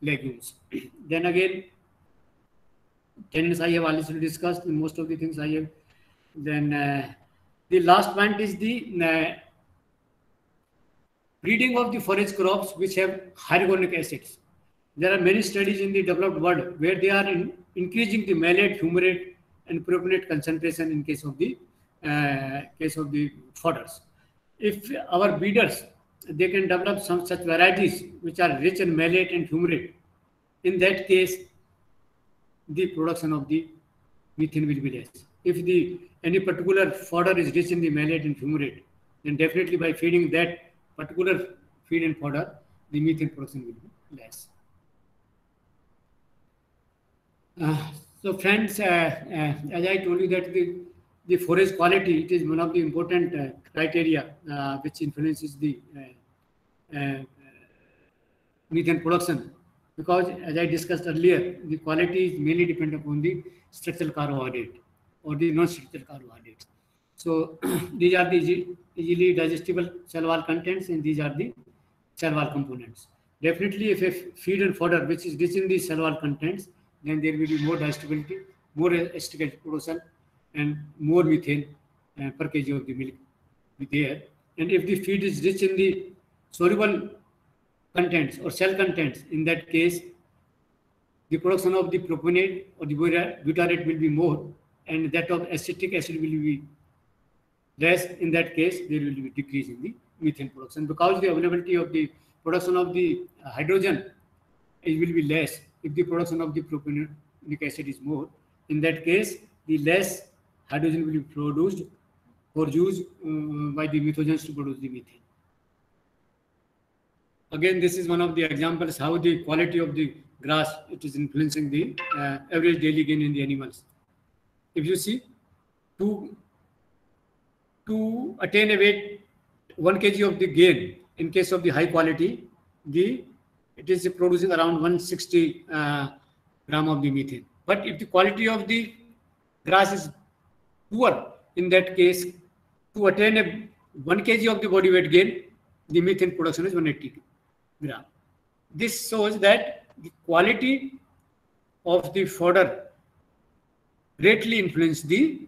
legumes. Then again, tannins I have already discussed, most of the things I have. Then the last point is the breeding of the forage crops which have hyaluronic acids. There are many studies in the developed world where they are increasing the malate, humerate, and propionate concentration in case of the fodders. If our breeders, they can develop some such varieties which are rich in malate and humerate, in that case the production of the methane will be less. If the any particular fodder is rich in the malate and humerate, then definitely by feeding that particular feed and fodder, the methane production will be less. So friends, as I told you that the forage quality, it is one of the important criteria which influences the methane production, because as I discussed earlier, the quality is mainly dependent upon the structural carbohydrate or the non-structural carbohydrates. So these are the easily digestible cell wall contents, and these are the cell wall components. Definitely if a feed and fodder which is rich in the cell wall contents, then there will be more digestibility, more acidic production, and more methane per kg of the milk will be there. And if the feed is rich in the soluble contents or cell contents, in that case the production of the propionate or the butyrate will be more, and that of acetic acid will be less. In that case there will be decrease in the methane production, because the availability of the production of the hydrogen, it will be less. If the production of the propionic acid is more, in that case the less hydrogen will be produced were used by the methogens to produce the methane. Again, this is one of the examples how the quality of the grass it is influencing the average daily gain in the animals. If you see, to attain a weight 1 kg of the gain in case of the high quality, it is producing around 160 gram of the methane. But if the quality of the grass is poor, in that case, to attain a 1 kg of the body weight gain, the methane production is 180 gram. This shows that the quality of the fodder greatly influences the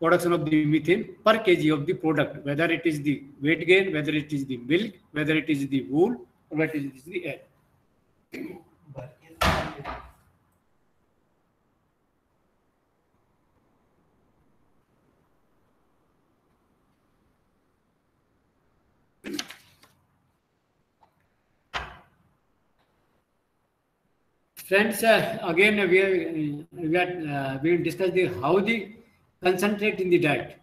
production of the methane per kg of the product, whether it is the weight gain, whether it is the milk, whether it is the wool, or whether it is the air. Friends, again we will discuss the how the concentrate in the diet,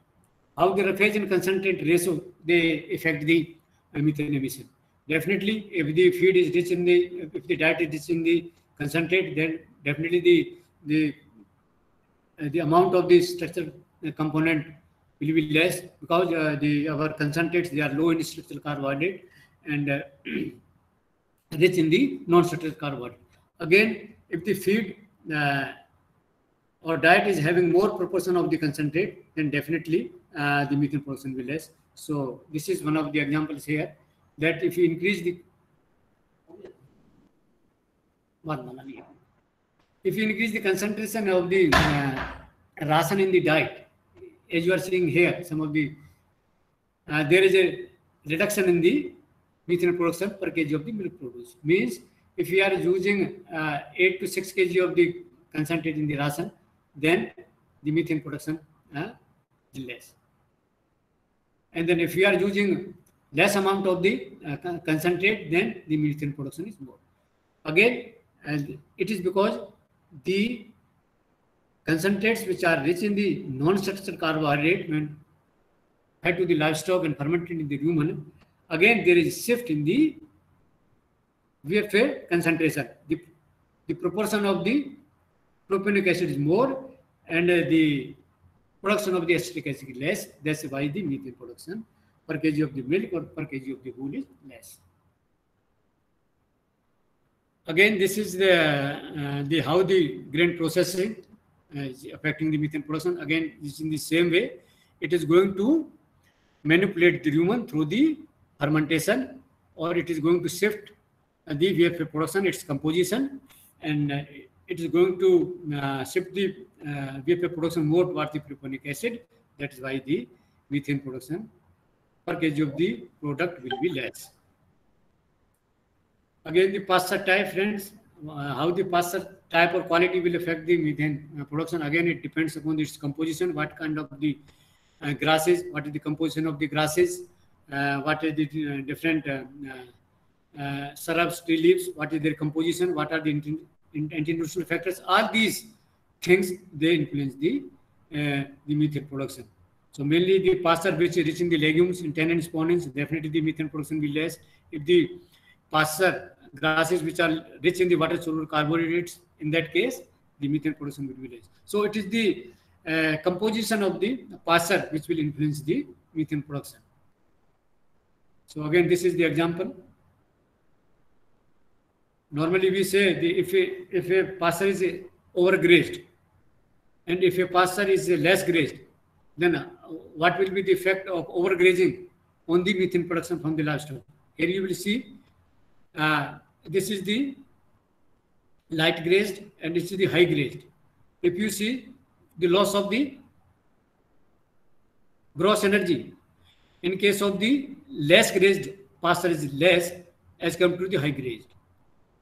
how the roughage and concentrate ratio they affect the methane emission. Definitely, if the feed is rich in the, if the diet is rich in the concentrate, then definitely the amount of the structural component will be less, because our concentrates, they are low in structural carbohydrate and rich in the non-structural carbohydrate. Again, if the feed or diet is having more proportion of the concentrate, then definitely the methane production will be less. So this is one of the examples here, that if you increase the concentration of the ration in the diet, as you are seeing here, some of the there is a reduction in the methane production per kg of the milk produce. Means, if we are using 8 to 6 kg of the concentrate in the ration, then the methane production is less. And then if we are using less amount of the concentrate, then the methane production is more. Again, and it is because the concentrates which are rich in the non-structural carbohydrate when fed to the livestock and fermented in the human, again there is a shift in the VFA concentration. The proportion of the propionic acid is more and the production of the acetic acid is less. That's why the methane production per kg of the milk or per kg of the wool is less. Again, this is the how the grain processing is affecting the methane production. Again, it's in the same way. It is going to manipulate the rumen through the fermentation, or it is going to shift the VFA production, its composition, and it is going to shift the VFA production more towards the propionic acid. That is why the methane production per kg of the product will be less. Again, the pasture type, friends, how the pasture type or quality will affect the methane production. Again, it depends upon its composition, what kind of the grasses, what is the composition of the grasses, what are the different shrubs, tree leaves, what is their composition, what are the anti-nutritional factors. All these things, they influence the methane production. So mainly the pasture which is rich in the legumes, in tannin, sponins, definitely the methane production will be less. If the pasture grasses which are rich in the water soluble carbohydrates, in that case the methane production will be less. So it is the composition of the pasture which will influence the methane production. So again, this is the example. Normally we say if a pasture is overgrazed and if a pasture is less grazed, then what will be the effect of overgrazing on the methane production from the livestock? Here you will see this is the light grazed and this is the high grazed. If you see the loss of the gross energy in case of the less grazed pasture is less as compared to the high grazed.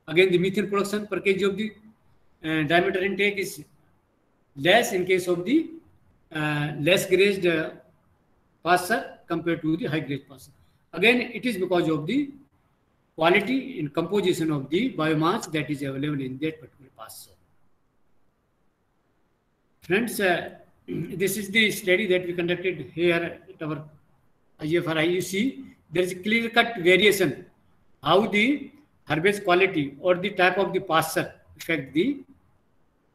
Again, the methane production per kg of the diameter intake is less in case of the less grazed pasture compared to the high grazed pasture. Again, it is because of the quality and composition of the biomass that is available in that particular pasture. Friends, This is the study that we conducted here at our IGFRI. You see, there is a clear-cut variation how the herbage quality or the type of the pasture affect the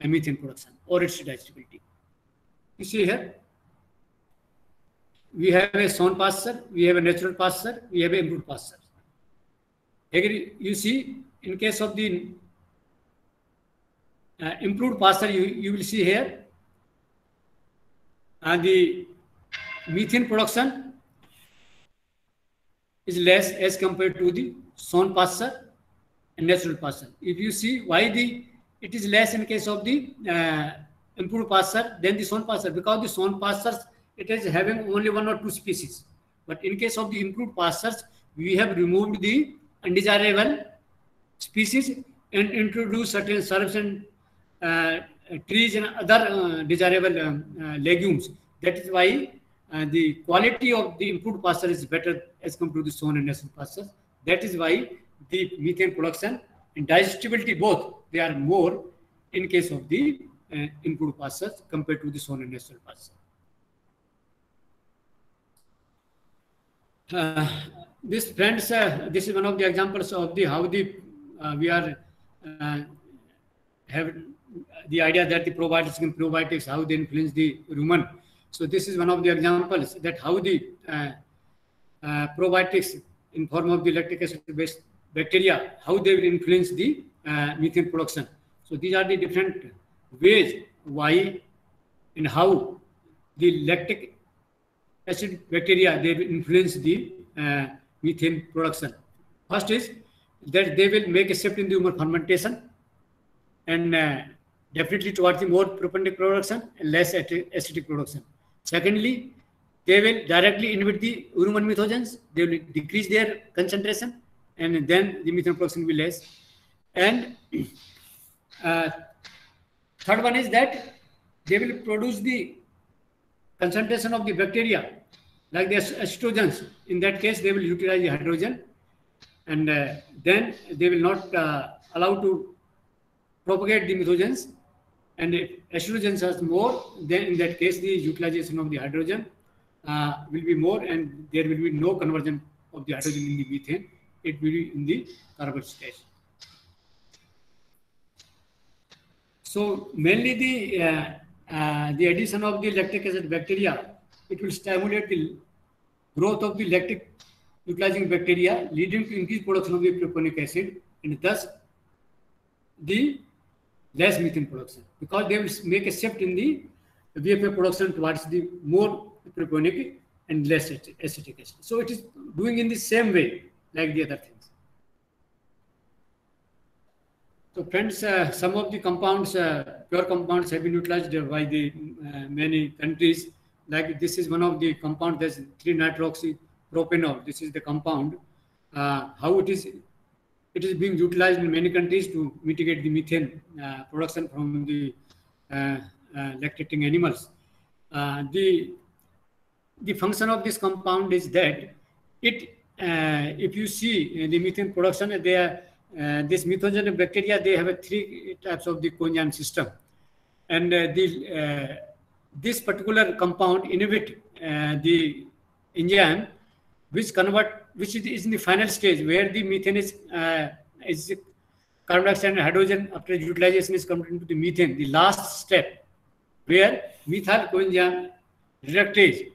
methane production or its digestibility. You see here, we have a sown pasture, we have a natural pasture, we have a improved pasture. Agree? You see, in case of the improved pasture, you will see here, and the methane production is less as compared to the sown pasture and natural pasture. If you see why it is less in case of the improved pasture than the sown pasture, because the sown pastures it is having only one or two species, but in case of the improved pastures we have removed the undesirable species and introduced certain herbs and trees and other desirable legumes. That is why the quality of the improved pasture is better as compared to the sown and natural pastures. That is why the methane production and digestibility both they are more in case of the improved pastures compared to the sown and natural pastures. This friends, this is one of the examples of the how the we are have the idea that the probiotics and probiotics, how they influence the rumen. So this is one of the examples that how the probiotics in form of the lactic acid based bacteria, how they will influence the methane production. So these are the different ways why and how the lactic acid bacteria they will influence the methane production. First is that they will make a shift in the human fermentation and definitely towards the more propandic production and less acidic production. Secondly, they will directly inhibit the rumen methogens. They will decrease their concentration and then the methane production will be less. And third one is that they will produce the concentration of the bacteria like the estrogens. In that case, they will utilize the hydrogen and then they will not allow to propagate the methogens, and if estrogens are more, then in that case the utilization of the hydrogen will be more and there will be no conversion of the hydrogen in the methane. It will be in the carbon stage. So mainly the addition of the lactic acid bacteria, it will stimulate the growth of the lactic utilizing bacteria, leading to increased production of the propanic acid and thus the less methane production, because they will make a shift in the VFA production towards the more propanic and less acetic acid. So it is doing in the same way like the other things. So friends, some of the compounds, pure compounds have been utilized by the many countries. Like this is one of the compounds, that's 3-nitroxypropanol. This is the compound, how it is being utilized in many countries to mitigate the methane production from the lactating animals. The function of this compound is that it, if you see the methane production, they are, this methanogen bacteria, they have a 3 types of the coenzyme system, and this particular compound inhibit the enzyme which is in the final stage where the methane is carbon dioxide and hydrogen after utilization is converted into the methane, the last step where methyl coenzyme reductase,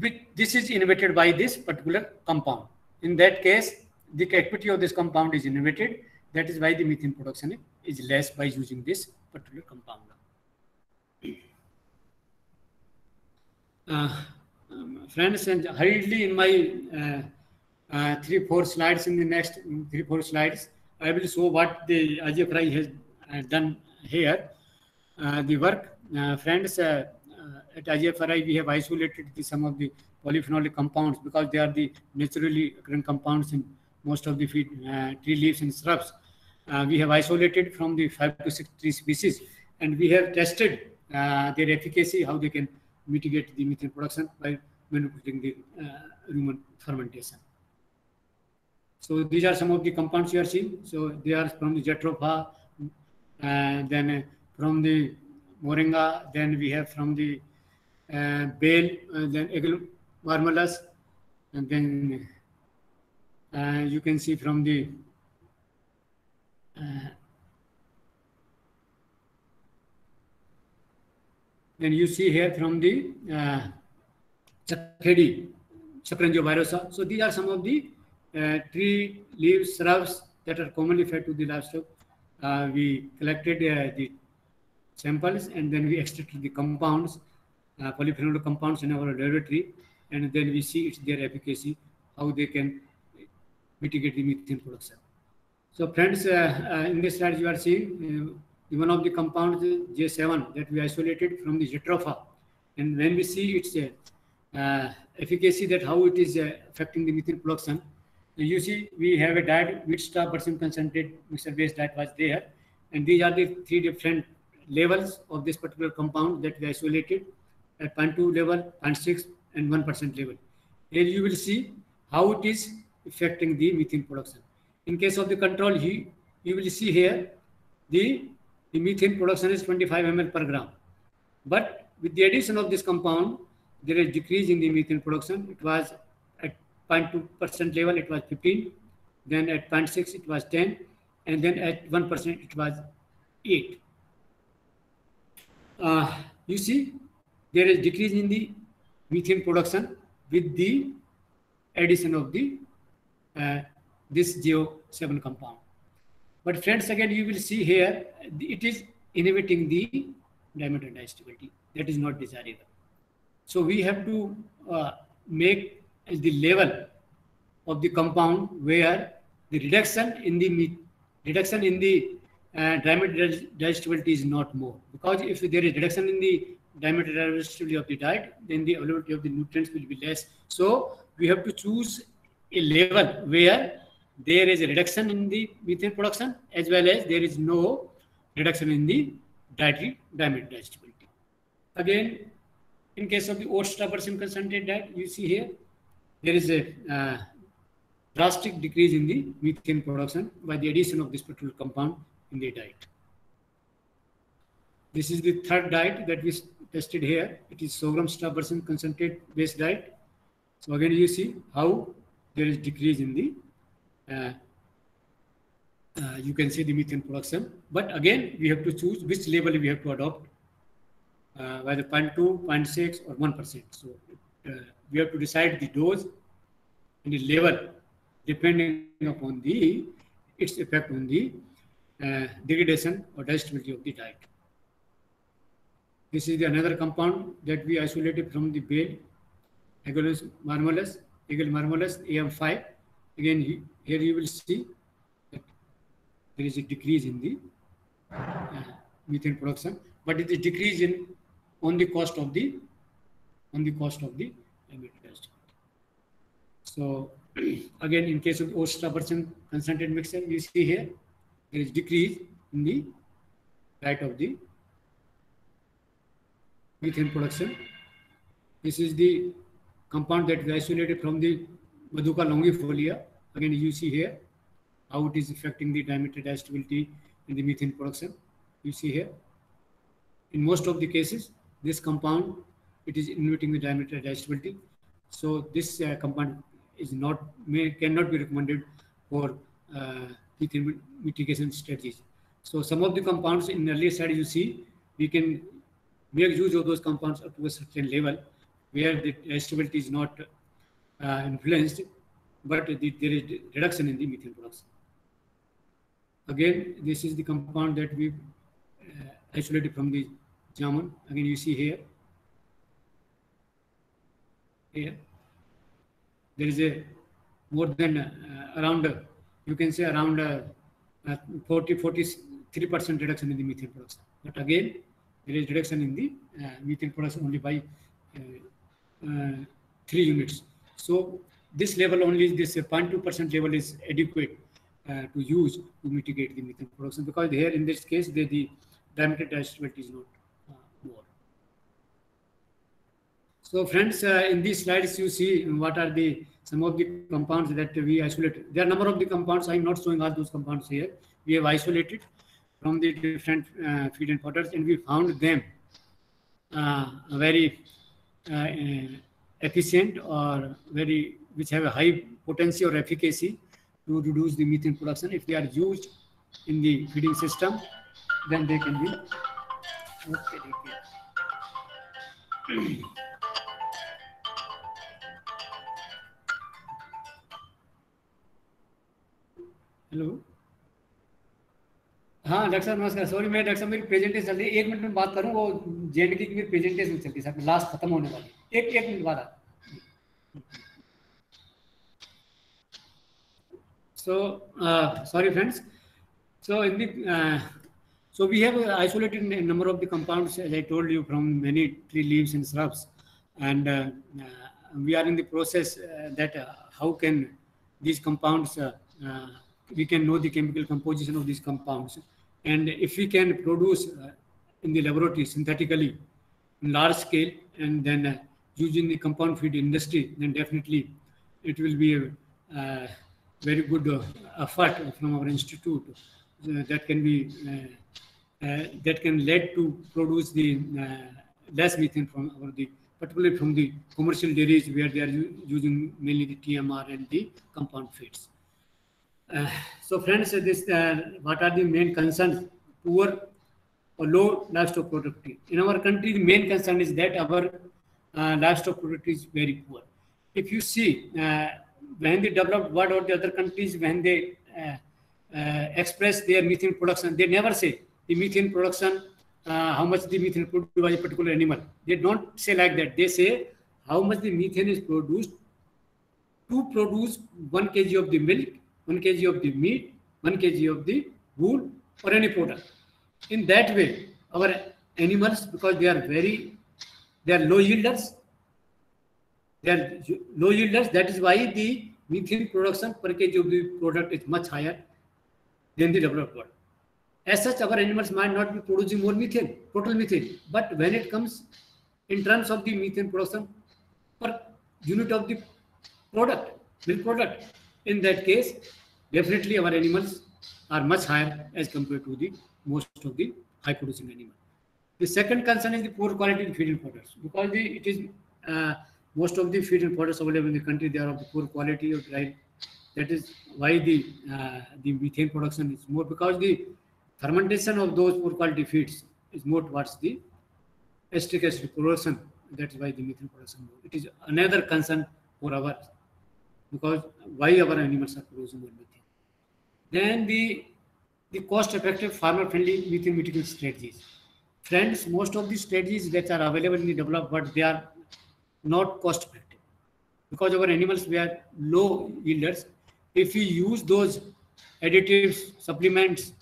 which this is inhibited by this particular compound. In that case, the activity of this compound is inhibited. That is why the methane production is less by using this particular compound. Friends, and hurriedly in my 3-4 slides, in the next 3-4 slides, I will show what the IGFRI has done here. The work, friends, at IGFRI we have isolated some of the polyphenolic compounds because they are the naturally occurring compounds in most of the tree leaves and shrubs. We have isolated from the 5 to 6 tree species, and we have tested their efficacy, how they can mitigate the methane production by manipulating the rumen fermentation. So these are some of the compounds you are seeing. So they are from the Jatropha, then from the moringa, then we have from the bale, then Aegle marmelos, and then you can see from the then you see here from the chakhedi, Saphrangiovirosa. So these are some of the tree leaves, shrubs that are commonly fed to the livestock. We collected the samples and then we extracted the compounds, polyphenol compounds in our laboratory, and then we see it's their efficacy, how they can mitigate the methane production. So friends, in this slide you are seeing one of the compounds, J7, that we isolated from the Jatropha, and when we see its efficacy, that how it is affecting the methane production. You see, we have a diet which 12% concentrate mixture-based diet was there, and these are the three different levels of this particular compound that we isolated at 0.2 level, 0.6, and 1% level. Here you will see how it is affecting the methane production. In case of the control, you will see here the methane production is 25 ml per gram, but with the addition of this compound, there is decrease in the methane production. It was 0.2% level, it was 15, then at 0.6 it was 10, and then at 1% it was 8. You see, there is decrease in the methane production with the addition of the this J7 compound. But friends, again you will see here it is inhibiting the dimethyl digestibility. That is not desirable. So we have to make the level of the compound where the reduction in the dimethyl digestibility is not more, because if there is reduction in the dimethyl digestibility of the diet, then the availability of the nutrients will be less. So we have to choose a level where there is a reduction in the methane production as well as there is no reduction in the dietary dimethyl digestibility. Again, in case of the oats 12% concentrate diet, you see here there is a drastic decrease in the methane production by the addition of this particular compound in the diet. This is the third diet that we tested here. It is sorghum 12% concentrate based diet. So again you see how there is decrease in the you can see the methane production, but again we have to choose which level we have to adopt, whether 0.2, 0.6 or 1%. So we have to decide the dose and the level depending upon its effect on the degradation or digestibility of the diet. This is another compound that we isolated from the bale, Aegle marmelos, AM5. Again, here you will see that there is a decrease in the methane production, but it is decrease in on the cost of the digestibility. So again, in case of oats 12% concentrate mixture, you see here there is decrease in the rate of the methane production. This is the compound that we isolated from the Madhuca longifolia. Again, you see here how it is affecting the dimethyl digestibility and the methane production. You see here, in most of the cases, this compound, it is inhibiting the dimethyl digestibility. So this compound is cannot be recommended for methane mitigation strategies. So some of the compounds in the earlier slide you see, we can make use of those compounds up to a certain level where the digestibility is not influenced, but there is reduction in the methane production. Again, this is the compound that we isolated from the jamun. Again, you see here there is a more than around you can say around 43% reduction in the methane production. But again, there is reduction in the methane production only by 3 units. So this level only, this 0.2% level is adequate to use to mitigate the methane production, because here in this case the dimethyl digestibility is not more. So friends, in these slides you see what are some of the compounds that we isolated. There are a number of the compounds. I am not showing all those compounds here. We have isolated from the different feed and potters, and we found them very efficient or very which have a high potency or efficacy to reduce the methane production. If they are used in the feeding system, then they can be okay. Hello, हाँ doctor साहब नमस्कार। Sorry मैं doctor साहब मेरी presentation चल रही है, एक मिनट में बात करूँ। वो जेएनडी की मेरी प्रेजेंटेशन चल रही है साहब, लास्ट खत्म होने वाली है। एक एक मिनट बाद। So sorry friends, so in the so we have isolated a number of the compounds as I told you from many tree leaves and shrubs, and we are in the process that how can these compounds we can know the chemical composition of these compounds, and if we can produce in the laboratory synthetically in large scale and then using the compound feed industry, then definitely it will be a very good effort from our institute that can be that can lead to produce the less methane from or the particularly from the commercial dairies where they are using mainly the TMR and the compound feeds. So friends, this what are the main concerns? Poor or low livestock productivity in our country. The main concern is that our livestock productivity is very poor. If you see when the developed world or the other countries, when they express their methane production, they never say the methane production, how much the methane produced by a particular animal. They don't say like that. They say how much the methane is produced to produce 1 kg of the milk, 1 kg of the meat, 1 kg of the wool or any product. In that way, our animals, because they are low yielders. They are low yielders. That is why the methane production per kg of the product is much higher than the developed world. As such, our animals might not be producing more methane, total methane, but when it comes in terms of the methane production per unit of the product, milk product, in that case, definitely our animals are much higher as compared to the most of the high-producing animal. The second concern is the poor quality in feed and products, because it is most of the feed and products available in the country, they are of the poor quality or dry. That is why the methane production is more, because the fermentation of those poor quality feeds is more towards the acetic acid production. That's why the methane production more. It is another concern for our, because why our animals are producing more methane. Then the cost-effective, farmer-friendly methane mitigation strategies. Friends, most of the strategies that are available in the developed world, they are not cost-effective, because our animals were low yielders. If we use those additives, supplements,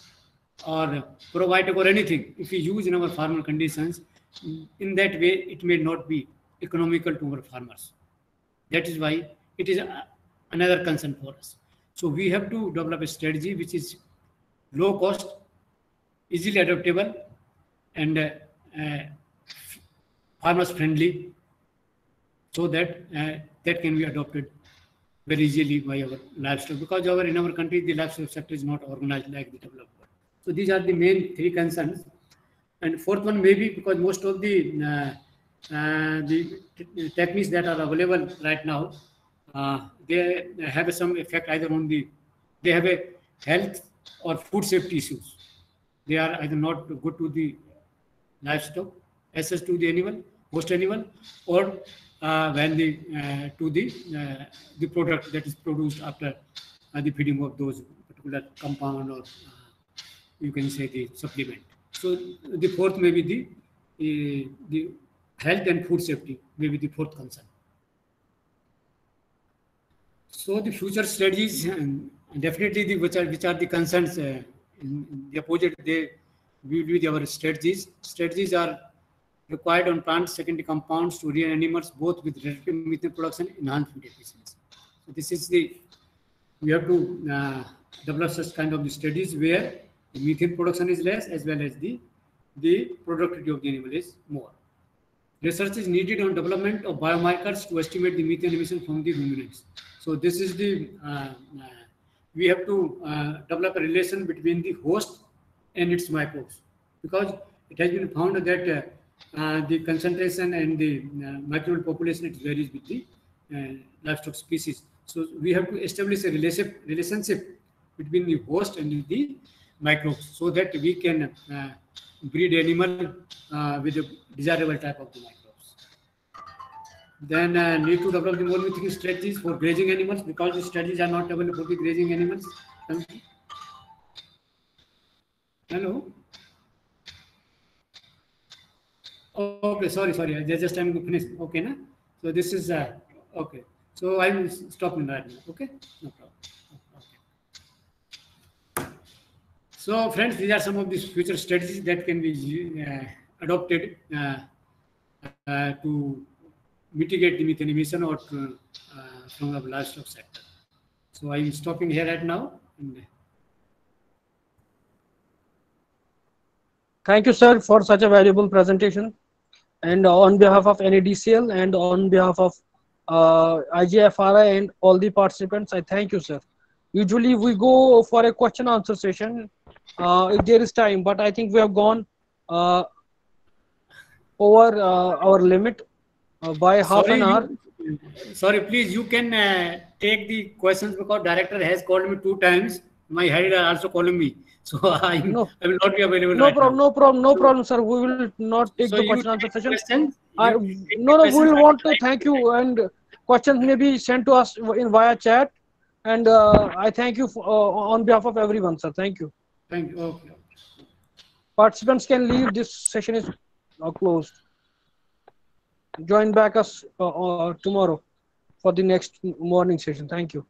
or probiotic or anything, if we use in our farmer conditions, in that way it may not be economical to our farmers. That is why it is another concern for us. So we have to develop a strategy which is low cost, easily adaptable, and farmers friendly, so that that can be adopted very easily by our livestock, because our in our country the livestock sector is not organized like the developed world. So these are the main three concerns, and fourth one maybe because most of the techniques that are available right now, they have some effect either on the, they have a health or food safety issues. They are either not good to the livestock, access to the animal, host animal, or when the to the product that is produced after the feeding of those particular compound or you can say the supplement. So the fourth may be the health and food safety may be the fourth concern. So the future strategies, and definitely the which are the concerns in the opposite, they will be our strategies. Strategies are required on plant secondary compounds to rear animals, both with relative methane production and enhanced feed efficiency. So this is the, we have to develop such kind of the studies where the methane production is less as well as the productivity of the animal is more. Research is needed on development of biomarkers to estimate the methane emission from the ruminants. So this is the, we have to develop a relation between the host and its microbes, because it has been found that the concentration and the microbial population it varies with the livestock species. So we have to establish a relationship between the host and the microbes so that we can breed animal with a desirable type of the microbes. Then need to develop the more methodical strategies for grazing animals, because the strategies are not available for the grazing animals. Hello. Okay, sorry. Just I'm going to finish. Okay, na. So this is okay. So I will stop in right now. Okay, no problem. Okay. So friends, these are some of the future strategies that can be adopted to mitigate the methane emission or to, from the livestock sector. So I am stopping here right now. And thank you, sir, for such a valuable presentation. And on behalf of NADCL and on behalf of IGFRI and all the participants, I thank you, sir. Usually we go for a question answer session if there is time, but I think we have gone over our limit by half an hour. Sorry, please, you can take the questions, because director has called me 2 times. My head is also calling me. So I will not be available. No problem, no problem, no problem, sir. We will not take the question answer session. We will want to thank you, and questions may be sent to us via chat. And I thank you for, on behalf of everyone, sir. Thank you. Thank you. Okay. Participants can leave. This session is closed. Join back us tomorrow for the next morning session. Thank you.